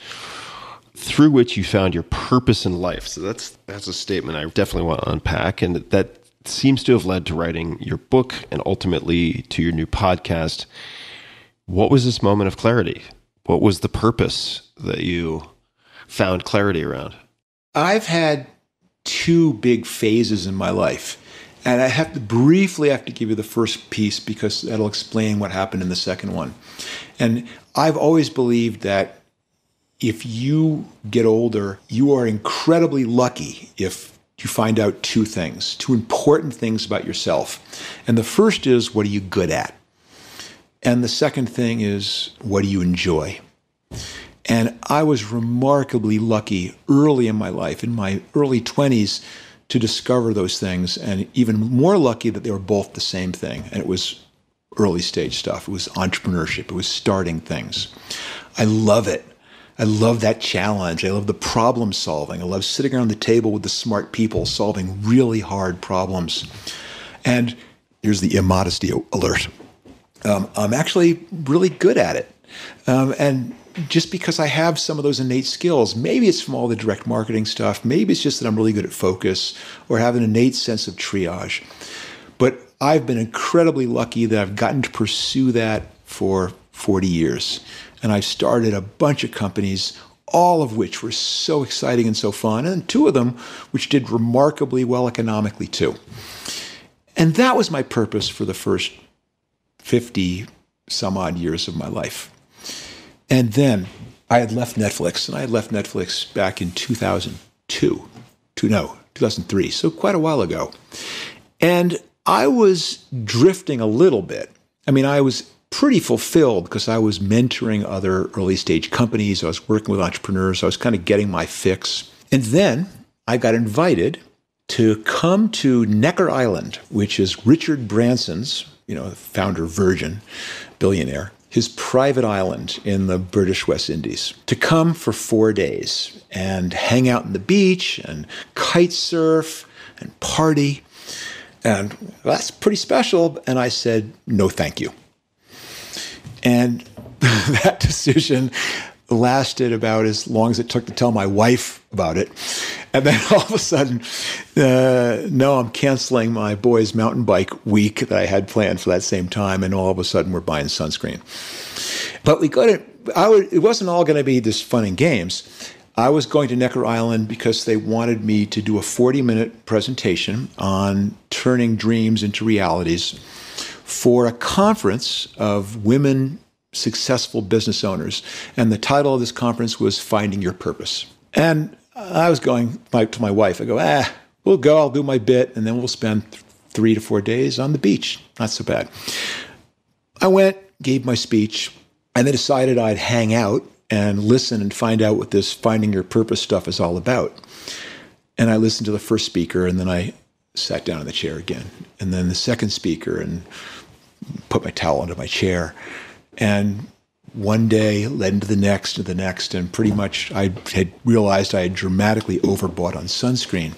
through which you found your purpose in life. So that's a statement I definitely want to unpack, and that seems to have led to writing your book and ultimately to your new podcast. What was this moment of clarity? What was the purpose that you found clarity around? I've had two big phases in my life. And I have to briefly give you the first piece because that'll explain what happened in the second one. And I've always believed that if you get older, you are incredibly lucky if you find out two things, two important things about yourself. And the first is, what are you good at? And the second thing is, what do you enjoy? And I was remarkably lucky early in my life, in my early 20s, to discover those things, and even more lucky that they were both the same thing. And it was early stage stuff. It was entrepreneurship. It was starting things. I love it. I love that challenge. I love the problem solving. I love sitting around the table with the smart people solving really hard problems. And here's the immodesty alert. I'm actually really good at it. And just because I have some of those innate skills, maybe it's from all the direct marketing stuff, maybe it's just that I'm really good at focus or have an innate sense of triage. But I've been incredibly lucky that I've gotten to pursue that for 40 years. And I've started a bunch of companies, all of which were so exciting and so fun, and two of them which did remarkably well economically too. And that was my purpose for the first 50 some odd years of my life. And then I had left Netflix, and I had left Netflix back in 2003, so quite a while ago. And I was drifting a little bit. I mean, I was pretty fulfilled because I was mentoring other early stage companies. I was working with entrepreneurs. I was kind of getting my fix. And then I got invited to come to Necker Island, which is Richard Branson's, you know, founder of Virgin, billionaire, his private island in the British West Indies, to come for 4 days and hang out on the beach and kite surf and party. And that's pretty special. And I said, no, thank you. And that decision lasted about as long as it took to tell my wife about it. And then all of a sudden, no, I'm canceling my boys' mountain bike week that I had planned for that same time. And all of a sudden, we're buying sunscreen. But we couldn't. It wasn't all going to be this fun and games. I was going to Necker Island because they wanted me to do a 40-minute presentation on turning dreams into realities for a conference of women successful business owners. And the title of this conference was Finding Your Purpose. And I was going to my wife. I go, we'll go, I'll do my bit, and then we'll spend 3 to 4 days on the beach. Not so bad. I went, gave my speech, and then decided I'd hang out and listen and find out what this Finding Your Purpose stuff is all about. And I listened to the first speaker, and then I sat down in the chair again. And then the second speaker, and put my towel under my chair. And one day led into the next to the next. And pretty much I had realized I had dramatically overbought on sunscreen.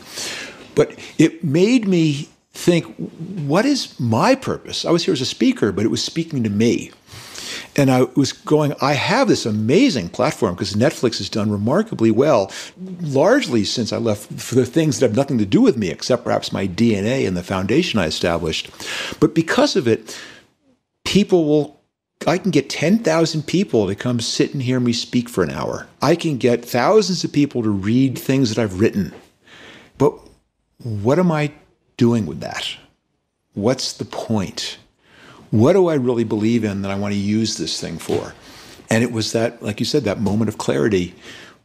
But it made me think, what is my purpose? I was here as a speaker, but it was speaking to me. And I was going, I have this amazing platform because Netflix has done remarkably well, largely since I left, for the things that have nothing to do with me except perhaps my DNA and the foundation I established. But because of it, I can get 10,000 people to come sit and hear me speak for an hour. I can get thousands of people to read things that I've written. But what am I doing with that? What's the point? What do I really believe in that I want to use this thing for? And it was that, like you said, that moment of clarity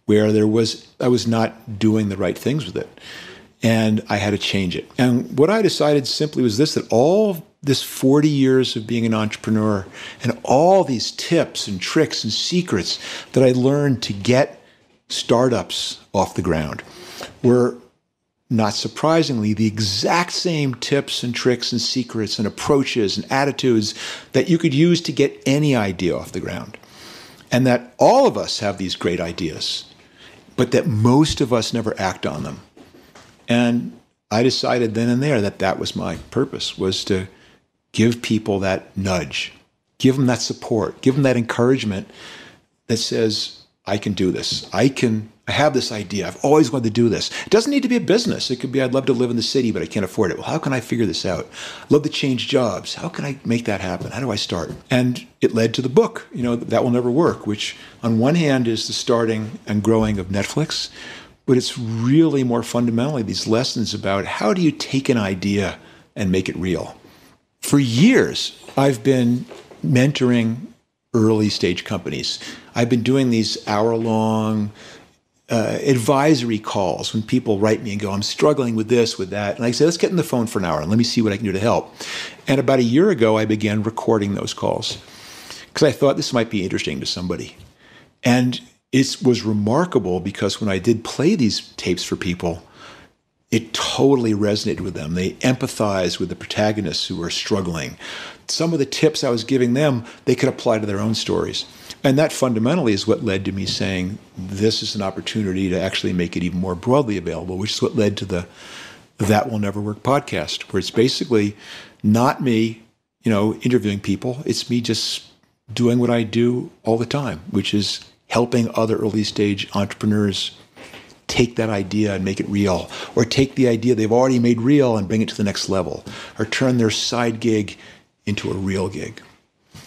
where I was not doing the right things with it. And I had to change it. And what I decided simply was this, that all this 40 years of being an entrepreneur and all these tips and tricks and secrets that I learned to get startups off the ground were, not surprisingly, the exact same tips and tricks and secrets and approaches and attitudes that you could use to get any idea off the ground. and that all of us have these great ideas, but that most of us never act on them. And I decided then and there that that was my purpose, was to give people that nudge, give them that support, give them that encouragement that says, I can do this. I have this idea. I've always wanted to do this. It doesn't need to be a business. It could be, I'd love to live in the city, but I can't afford it. Well, how can I figure this out? I'd love to change jobs. How can I make that happen? How do I start? And it led to the book, That Will Never Work, which on one hand is the starting and growing of Netflix, but it's really more fundamentally these lessons about how do you take an idea and make it real. For years, I've been mentoring early stage companies. I've been doing these hour-long advisory calls when people write me and go, I'm struggling with this, with that. And I say, let's get on the phone for an hour and let me see what I can do to help. And about a year ago, I began recording those calls because I thought this might be interesting to somebody. And it was remarkable because when I did play these tapes for people, it totally resonated with them. They empathized with the protagonists who were struggling. Some of the tips I was giving them, they could apply to their own stories. And that fundamentally is what led to me saying, this is an opportunity to actually make it even more broadly available, which is what led to the That Will Never Work podcast, where it's basically not me, interviewing people. It's me just doing what I do all the time, which is helping other early stage entrepreneurs take that idea and make it real, or take the idea they've already made real and bring it to the next level, or turn their side gig into a real gig.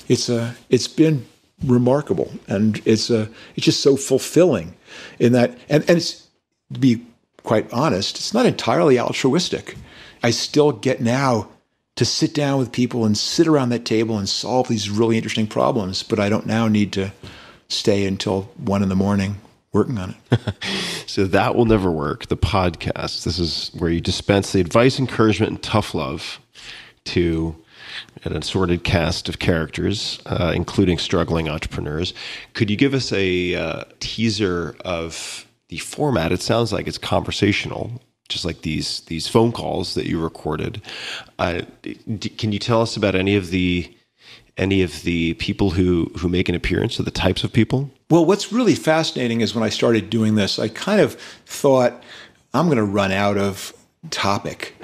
It's been remarkable, and it's just so fulfilling in that, and it's, to be quite honest, it's not entirely altruistic. I still get now to sit down with people and sit around that table and solve these really interesting problems, but I don't now need to stay until 1 a.m. working on it. So That Will Never Work, the podcast. This is where you dispense the advice, encouragement, and tough love to an assorted cast of characters, including struggling entrepreneurs. Could you give us a teaser of the format? It sounds like it's conversational, just like these phone calls that you recorded. Can you tell us about any of the people who make an appearance, or the types of people? Well, what's really fascinating is when I started doing this, I kind of thought, I'm going to run out of topic,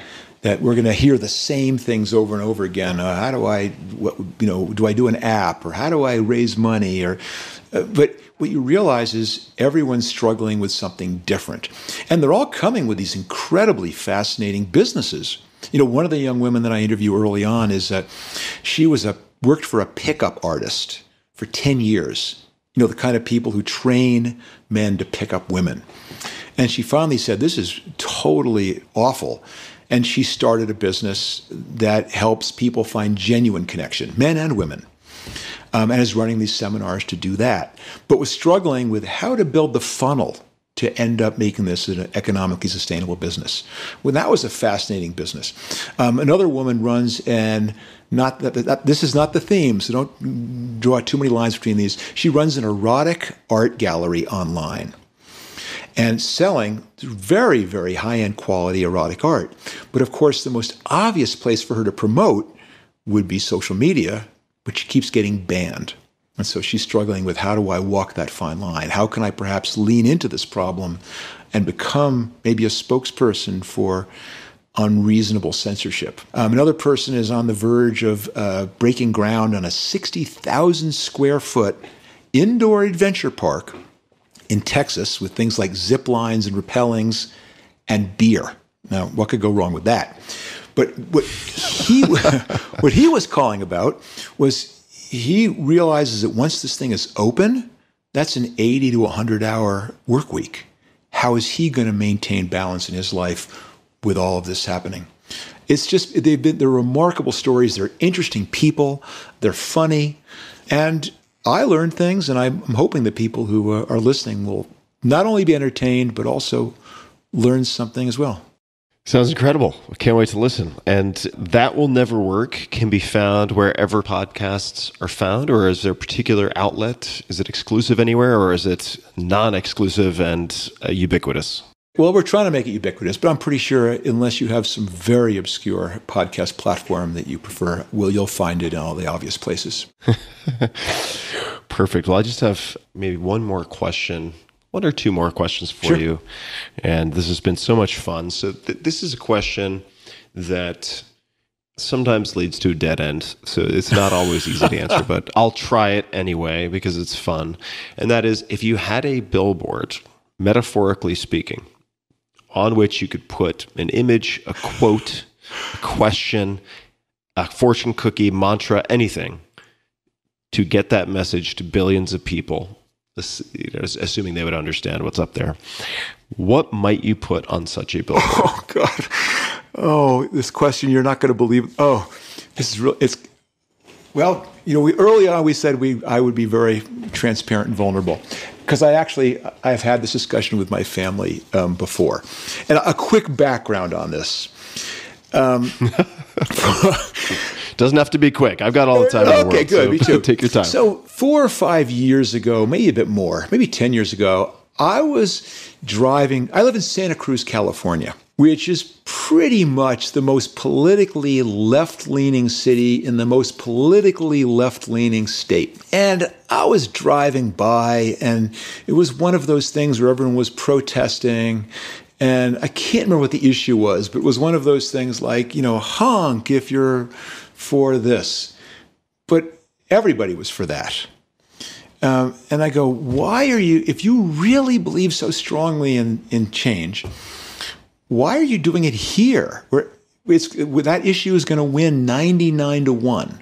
that we're going to hear the same things over and over again. Do I do an app, or how do I raise money? But what you realize is everyone's struggling with something different. And they're all coming with these incredibly fascinating businesses. One of the young women that I interview early on is that she worked for a pickup artist for 10 years. The kind of people who train men to pick up women. And she finally said, this is totally awful. And she started a business that helps people find genuine connection, men and women, and is running these seminars to do that, but was struggling with how to build the funnel to end up making this an economically sustainable business. Well, that was a fascinating business. Another woman runs, and this is not the theme, so don't draw too many lines between these. She runs an erotic art gallery online and selling very, very high-end quality erotic art. But of course, the most obvious place for her to promote would be social media, but she keeps getting banned. And so she's struggling with, how do I walk that fine line? How can I perhaps lean into this problem and become maybe a spokesperson for unreasonable censorship? Another person is on the verge of breaking ground on a 60,000 square foot indoor adventure park in Texas with things like zip lines and rappellings and beer. Now, what could go wrong with that? But what he was calling about was, he realizes that once this thing is open, that's an 80 to 100-hour work week. How is he going to maintain balance in his life with all of this happening? It's just, they're remarkable stories. They're interesting people. They're funny. And I learned things, and I'm hoping that people who are listening will not only be entertained, but also learn something as well. Sounds incredible. I can't wait to listen. And That Will Never Work can be found wherever podcasts are found, or is there a particular outlet? Is it exclusive anywhere, or is it non-exclusive and ubiquitous? Well, we're trying to make it ubiquitous, but I'm pretty sure unless you have some very obscure podcast platform that you prefer, you'll find it in all the obvious places. Perfect. Well, I just have maybe one more question, one or two more questions for Sure. you. And this has been so much fun. So this is a question that sometimes leads to a dead end. So it's not always easy to answer, but I'll try it anyway because it's fun. And that is, if you had a billboard, metaphorically speaking, on which you could put an image, a quote, a question, a fortune cookie, mantra, anything, to get that message to billions of people, assuming they would understand what's up there, what might you put on such a billboard? Oh, God. Oh, this question, you're not going to believe. Oh, this is real. It's, well, you know, early on we said I would be very transparent and vulnerable, because I've had this discussion with my family before. And a quick background on this. Doesn't have to be quick. I've got all the time in the world. Okay, good. So me too. Take your time. So 4 or 5 years ago, maybe a bit more, maybe 10 years ago, I was driving. I live in Santa Cruz, California, which is pretty much the most politically left-leaning city in the most politically left-leaning state. And I was driving by, and it was one of those things where everyone was protesting. And I can't remember what the issue was, but it was one of those things like, you know, honk if you're for this. But everybody was for that. And I go, why are you, if you really believe so strongly in change, why are you doing it here? Where that issue is going to win 99-1.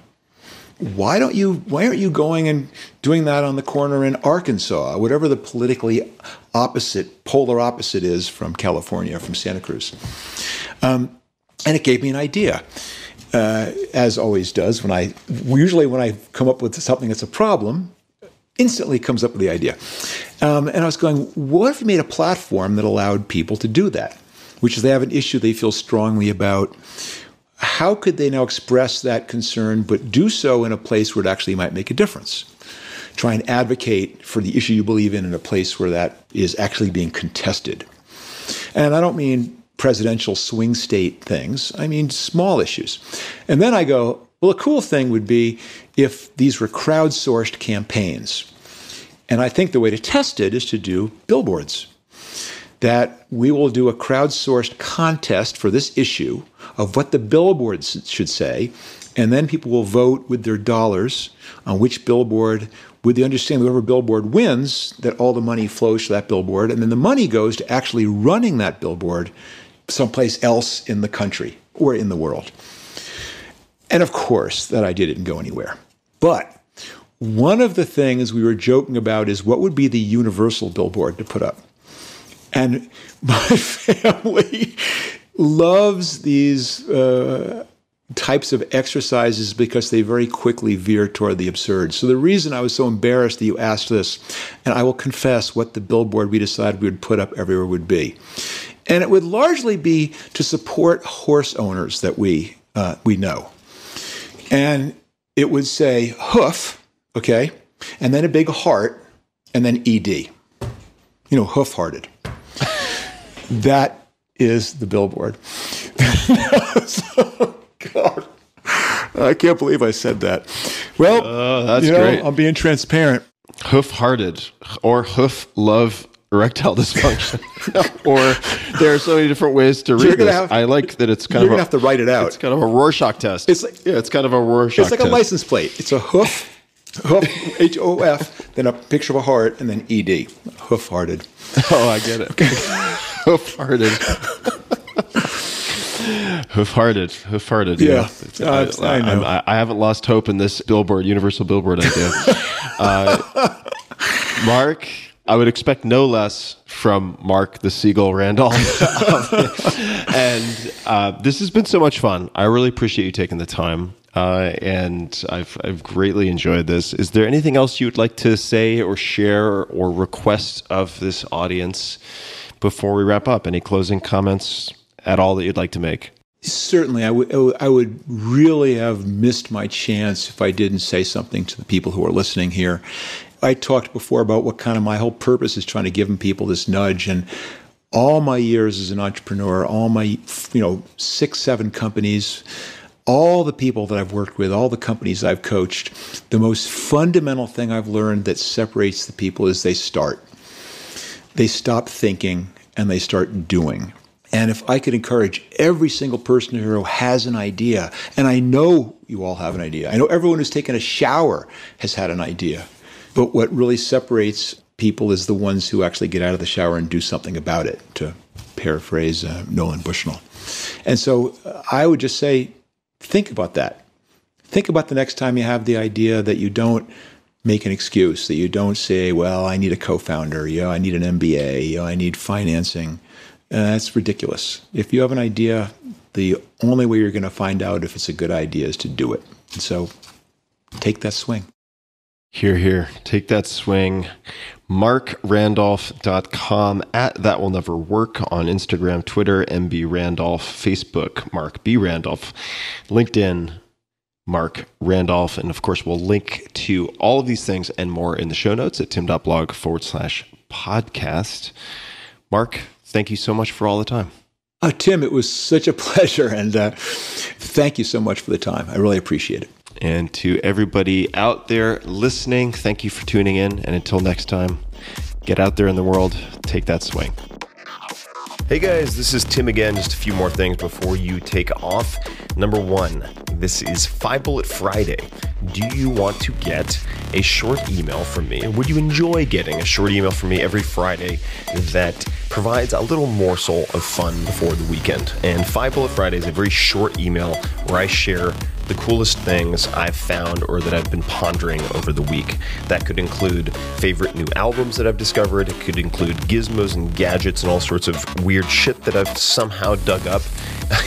Why aren't you going and doing that on the corner in Arkansas, whatever the politically polar opposite is from California, from Santa Cruz? And it gave me an idea, as always does. Usually when I come up with something that's a problem, instantly comes up with the idea. And I was going, what if we made a platform that allowed people to do that, which is they have an issue they feel strongly about. How could they now express that concern, but do so in a place where it actually might make a difference? Try and advocate for the issue you believe in a place where that is actually being contested. And I don't mean presidential swing state things. I mean small issues. And then I go, well, a cool thing would be if these were crowdsourced campaigns. And I think the way to test it is to do billboards. That we will do a crowdsourced contest for this issue of what the billboards should say, and then people will vote with their dollars on which billboard, with the understanding whoever billboard wins, that all the money flows to that billboard, and then the money goes to actually running that billboard someplace else in the country or in the world. And of course, that idea didn't go anywhere. But one of the things we were joking about is what would be the universal billboard to put up. And my family loves these types of exercises because they very quickly veer toward the absurd. So the reason I was so embarrassed that you asked this, and I will confess what the billboard we decided we would put up everywhere would be. And it would largely be to support horse owners that we know. And it would say hoof, okay, and then a big heart, and then ED. You know, hoof-hearted. That is the billboard. Oh, God. I can't believe I said that. Well, that's great. I'm being transparent. Hoof-hearted or hoof-love erectile dysfunction. Or there are so many different ways to read this. I like that it's kind of... You're going to have to write it out. It's kind of a Rorschach test. It's like, yeah, it's kind of a Rorschach test. It's like a license plate. It's a hoof, hoof, H-O-F, then a picture of a heart, and then E-D. Hoof-hearted. Oh, I get it. Okay. Hoof-hearted. Hoof-hearted. Hoof-hearted. Yeah. I know. I haven't lost hope in this billboard, universal billboard idea. Marc, I would expect no less from Marc the Seagull Randolph. And this has been so much fun. I really appreciate you taking the time. And I've greatly enjoyed this. Is there anything else you would like to say or share or request of this audience before we wrap up? Any closing comments at all that you'd like to make? Certainly. I would really have missed my chance if I didn't say something to the people who are listening here. I talked before about what kind of my whole purpose is, trying to give people this nudge. And all my years as an entrepreneur, all my 6, 7 companies, all the people that I've worked with, all the companies I've coached, the most fundamental thing I've learned that separates the people is they start. They stop thinking and they start doing. And if I could encourage every single person who has an idea, and I know you all have an idea. I know everyone who's taken a shower has had an idea. But what really separates people is the ones who actually get out of the shower and do something about it, to paraphrase Nolan Bushnell. And so I would just say, think about that. Think about the next time you have the idea, that you don't make an excuse, that you don't say, well, I need a co-founder, I need an MBA, I need financing. That's ridiculous. If you have an idea, the only way you're going to find out if it's a good idea is to do it. And so take that swing. Hear, hear. Take that swing. MarcRandolph.com, at That Will Never Work on Instagram, Twitter, MB Randolph, Facebook, Marc B. Randolph, LinkedIn, Marc Randolph. And of course, we'll link to all of these things and more in the show notes at tim.blog/podcast. Marc, thank you so much for all the time. Tim, it was such a pleasure. And thank you so much for the time. I really appreciate it. And to everybody out there listening, thank you for tuning in. And until next time, get out there in the world, take that swing. Hey guys, this is Tim again. Just a few more things before you take off. Number one, this is 5-Bullet Friday. Do you want to get a short email from me? Would you enjoy getting a short email from me every Friday that provides a little morsel of fun before the weekend? And 5-Bullet Friday is a very short email where I share the coolest things I've found or that I've been pondering over the week. That could include favorite new albums that I've discovered. It could include gizmos and gadgets and all sorts of weird shit that I've somehow dug up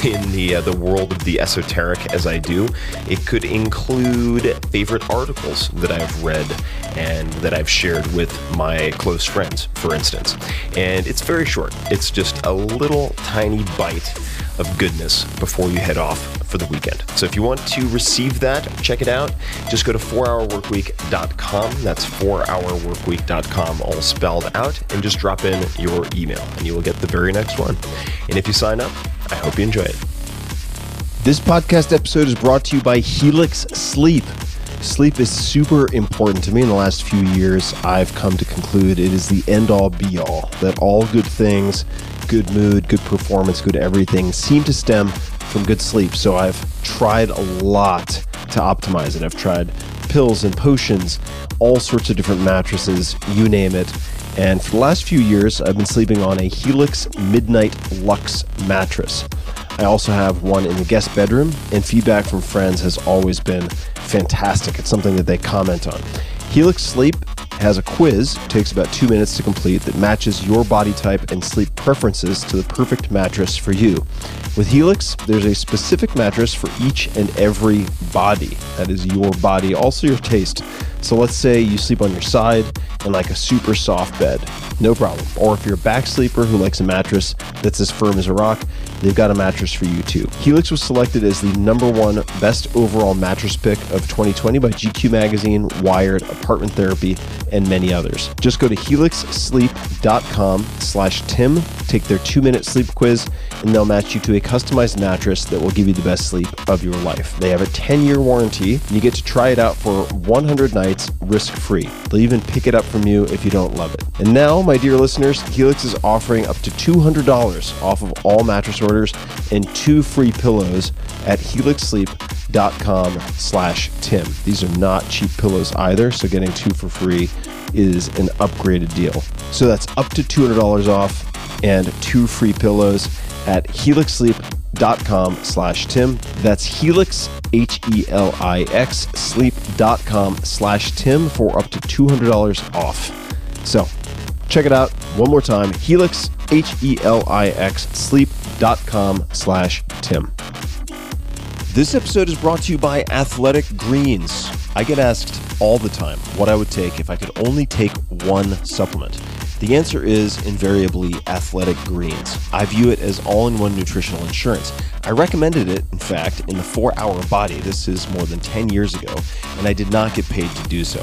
in the world of the esoteric as I do. It could include favorite articles that I've read and that I've shared with my close friends, for instance. And it's very short. It's just a little tiny bite of goodness before you head off for the weekend. So if you want to receive that, check it out. Just go to 4hourworkweek.com. That's 4hourworkweek.com, all spelled out, and just drop in your email and you will get the very next one. And if you sign up, I hope you enjoy it. This podcast episode is brought to you by Helix Sleep. Sleep is super important to me. In the last few years, I've come to conclude it is the end-all be-all, that all good things, good mood, good performance, good everything, seem to stem from good sleep. So I've tried a lot to optimize it. I've tried pills and potions, all sorts of different mattresses, you name it. And for the last few years, I've been sleeping on a Helix Midnight Luxe mattress. I also have one in the guest bedroom, and feedback from friends has always been fantastic. It's something that they comment on. Helix Sleep has a quiz, takes about 2 minutes to complete, that matches your body type and sleep preferences to the perfect mattress for you. With Helix, there's a specific mattress for each and every body. That is your body, also your taste. So let's say you sleep on your side and like a super soft bed, no problem. Or if you're a back sleeper who likes a mattress that's as firm as a rock, they've got a mattress for you too. Helix was selected as the #1 best overall mattress pick of 2020 by GQ Magazine, Wired, Apartment Therapy, and many others. Just go to helixsleep.com/Tim, take their 2-minute sleep quiz, and they'll match you to a customized mattress that will give you the best sleep of your life. They have a 10-year warranty, and you get to try it out for 100 nights risk-free. They'll even pick it up from you if you don't love it. And now, my dear listeners, Helix is offering up to $200 off of all mattress orders and 2 free pillows at helixsleep.com/Tim. These are not cheap pillows either, so getting 2 for free is an upgraded deal. So that's up to $200 off and 2 free pillows at helixsleep.com/Tim. that's Helix, Helix, sleep.com/Tim for up to $200 off. So check it out one more time, Helix, Helix, sleep.com/Tim. This episode is brought to you by Athletic Greens. I get asked all the time what I would take if I could only take one supplement. The answer is invariably Athletic Greens. I view it as all-in-one nutritional insurance. I recommended it, in fact, in the 4-Hour Body. This is more than 10 years ago, and I did not get paid to do so.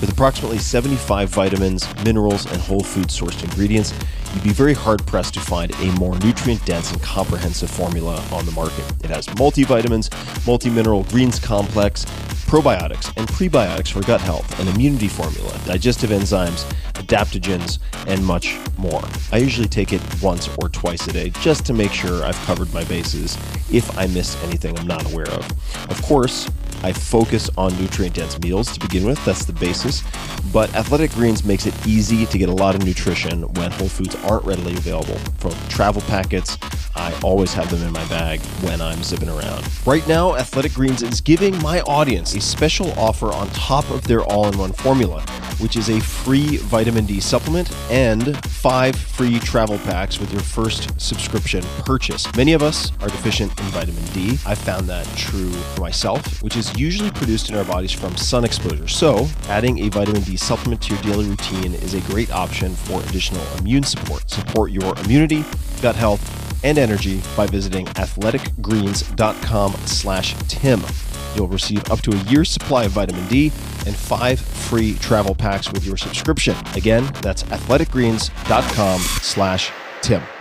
With approximately 75 vitamins, minerals, and whole food sourced ingredients, you'd be very hard-pressed to find a more nutrient-dense and comprehensive formula on the market. It has multivitamins, multi-mineral greens complex, probiotics and prebiotics for gut health, an immunity formula, digestive enzymes, adaptogens, and much more. I usually take it once or twice a day just to make sure I've covered my bases if I miss anything I'm not aware of. Of course, I focus on nutrient-dense meals to begin with. That's the basis. But Athletic Greens makes it easy to get a lot of nutrition when whole foods aren't readily available. From travel packets, I always have them in my bag when I'm zipping around. Right now, Athletic Greens is giving my audience a special offer on top of their all-in-one formula, which is a free vitamin D supplement and 5 free travel packs with your first subscription purchase. Many of us are deficient in vitamin D. I found that true for myself, which is usually produced in our bodies from sun exposure. So adding a vitamin D supplement to your daily routine is a great option for additional immune support. Support your immunity, gut health, and energy by visiting athleticgreens.com/Tim. You'll receive up to a year's supply of vitamin D and 5 free travel packs with your subscription. Again, that's athleticgreens.com/Tim.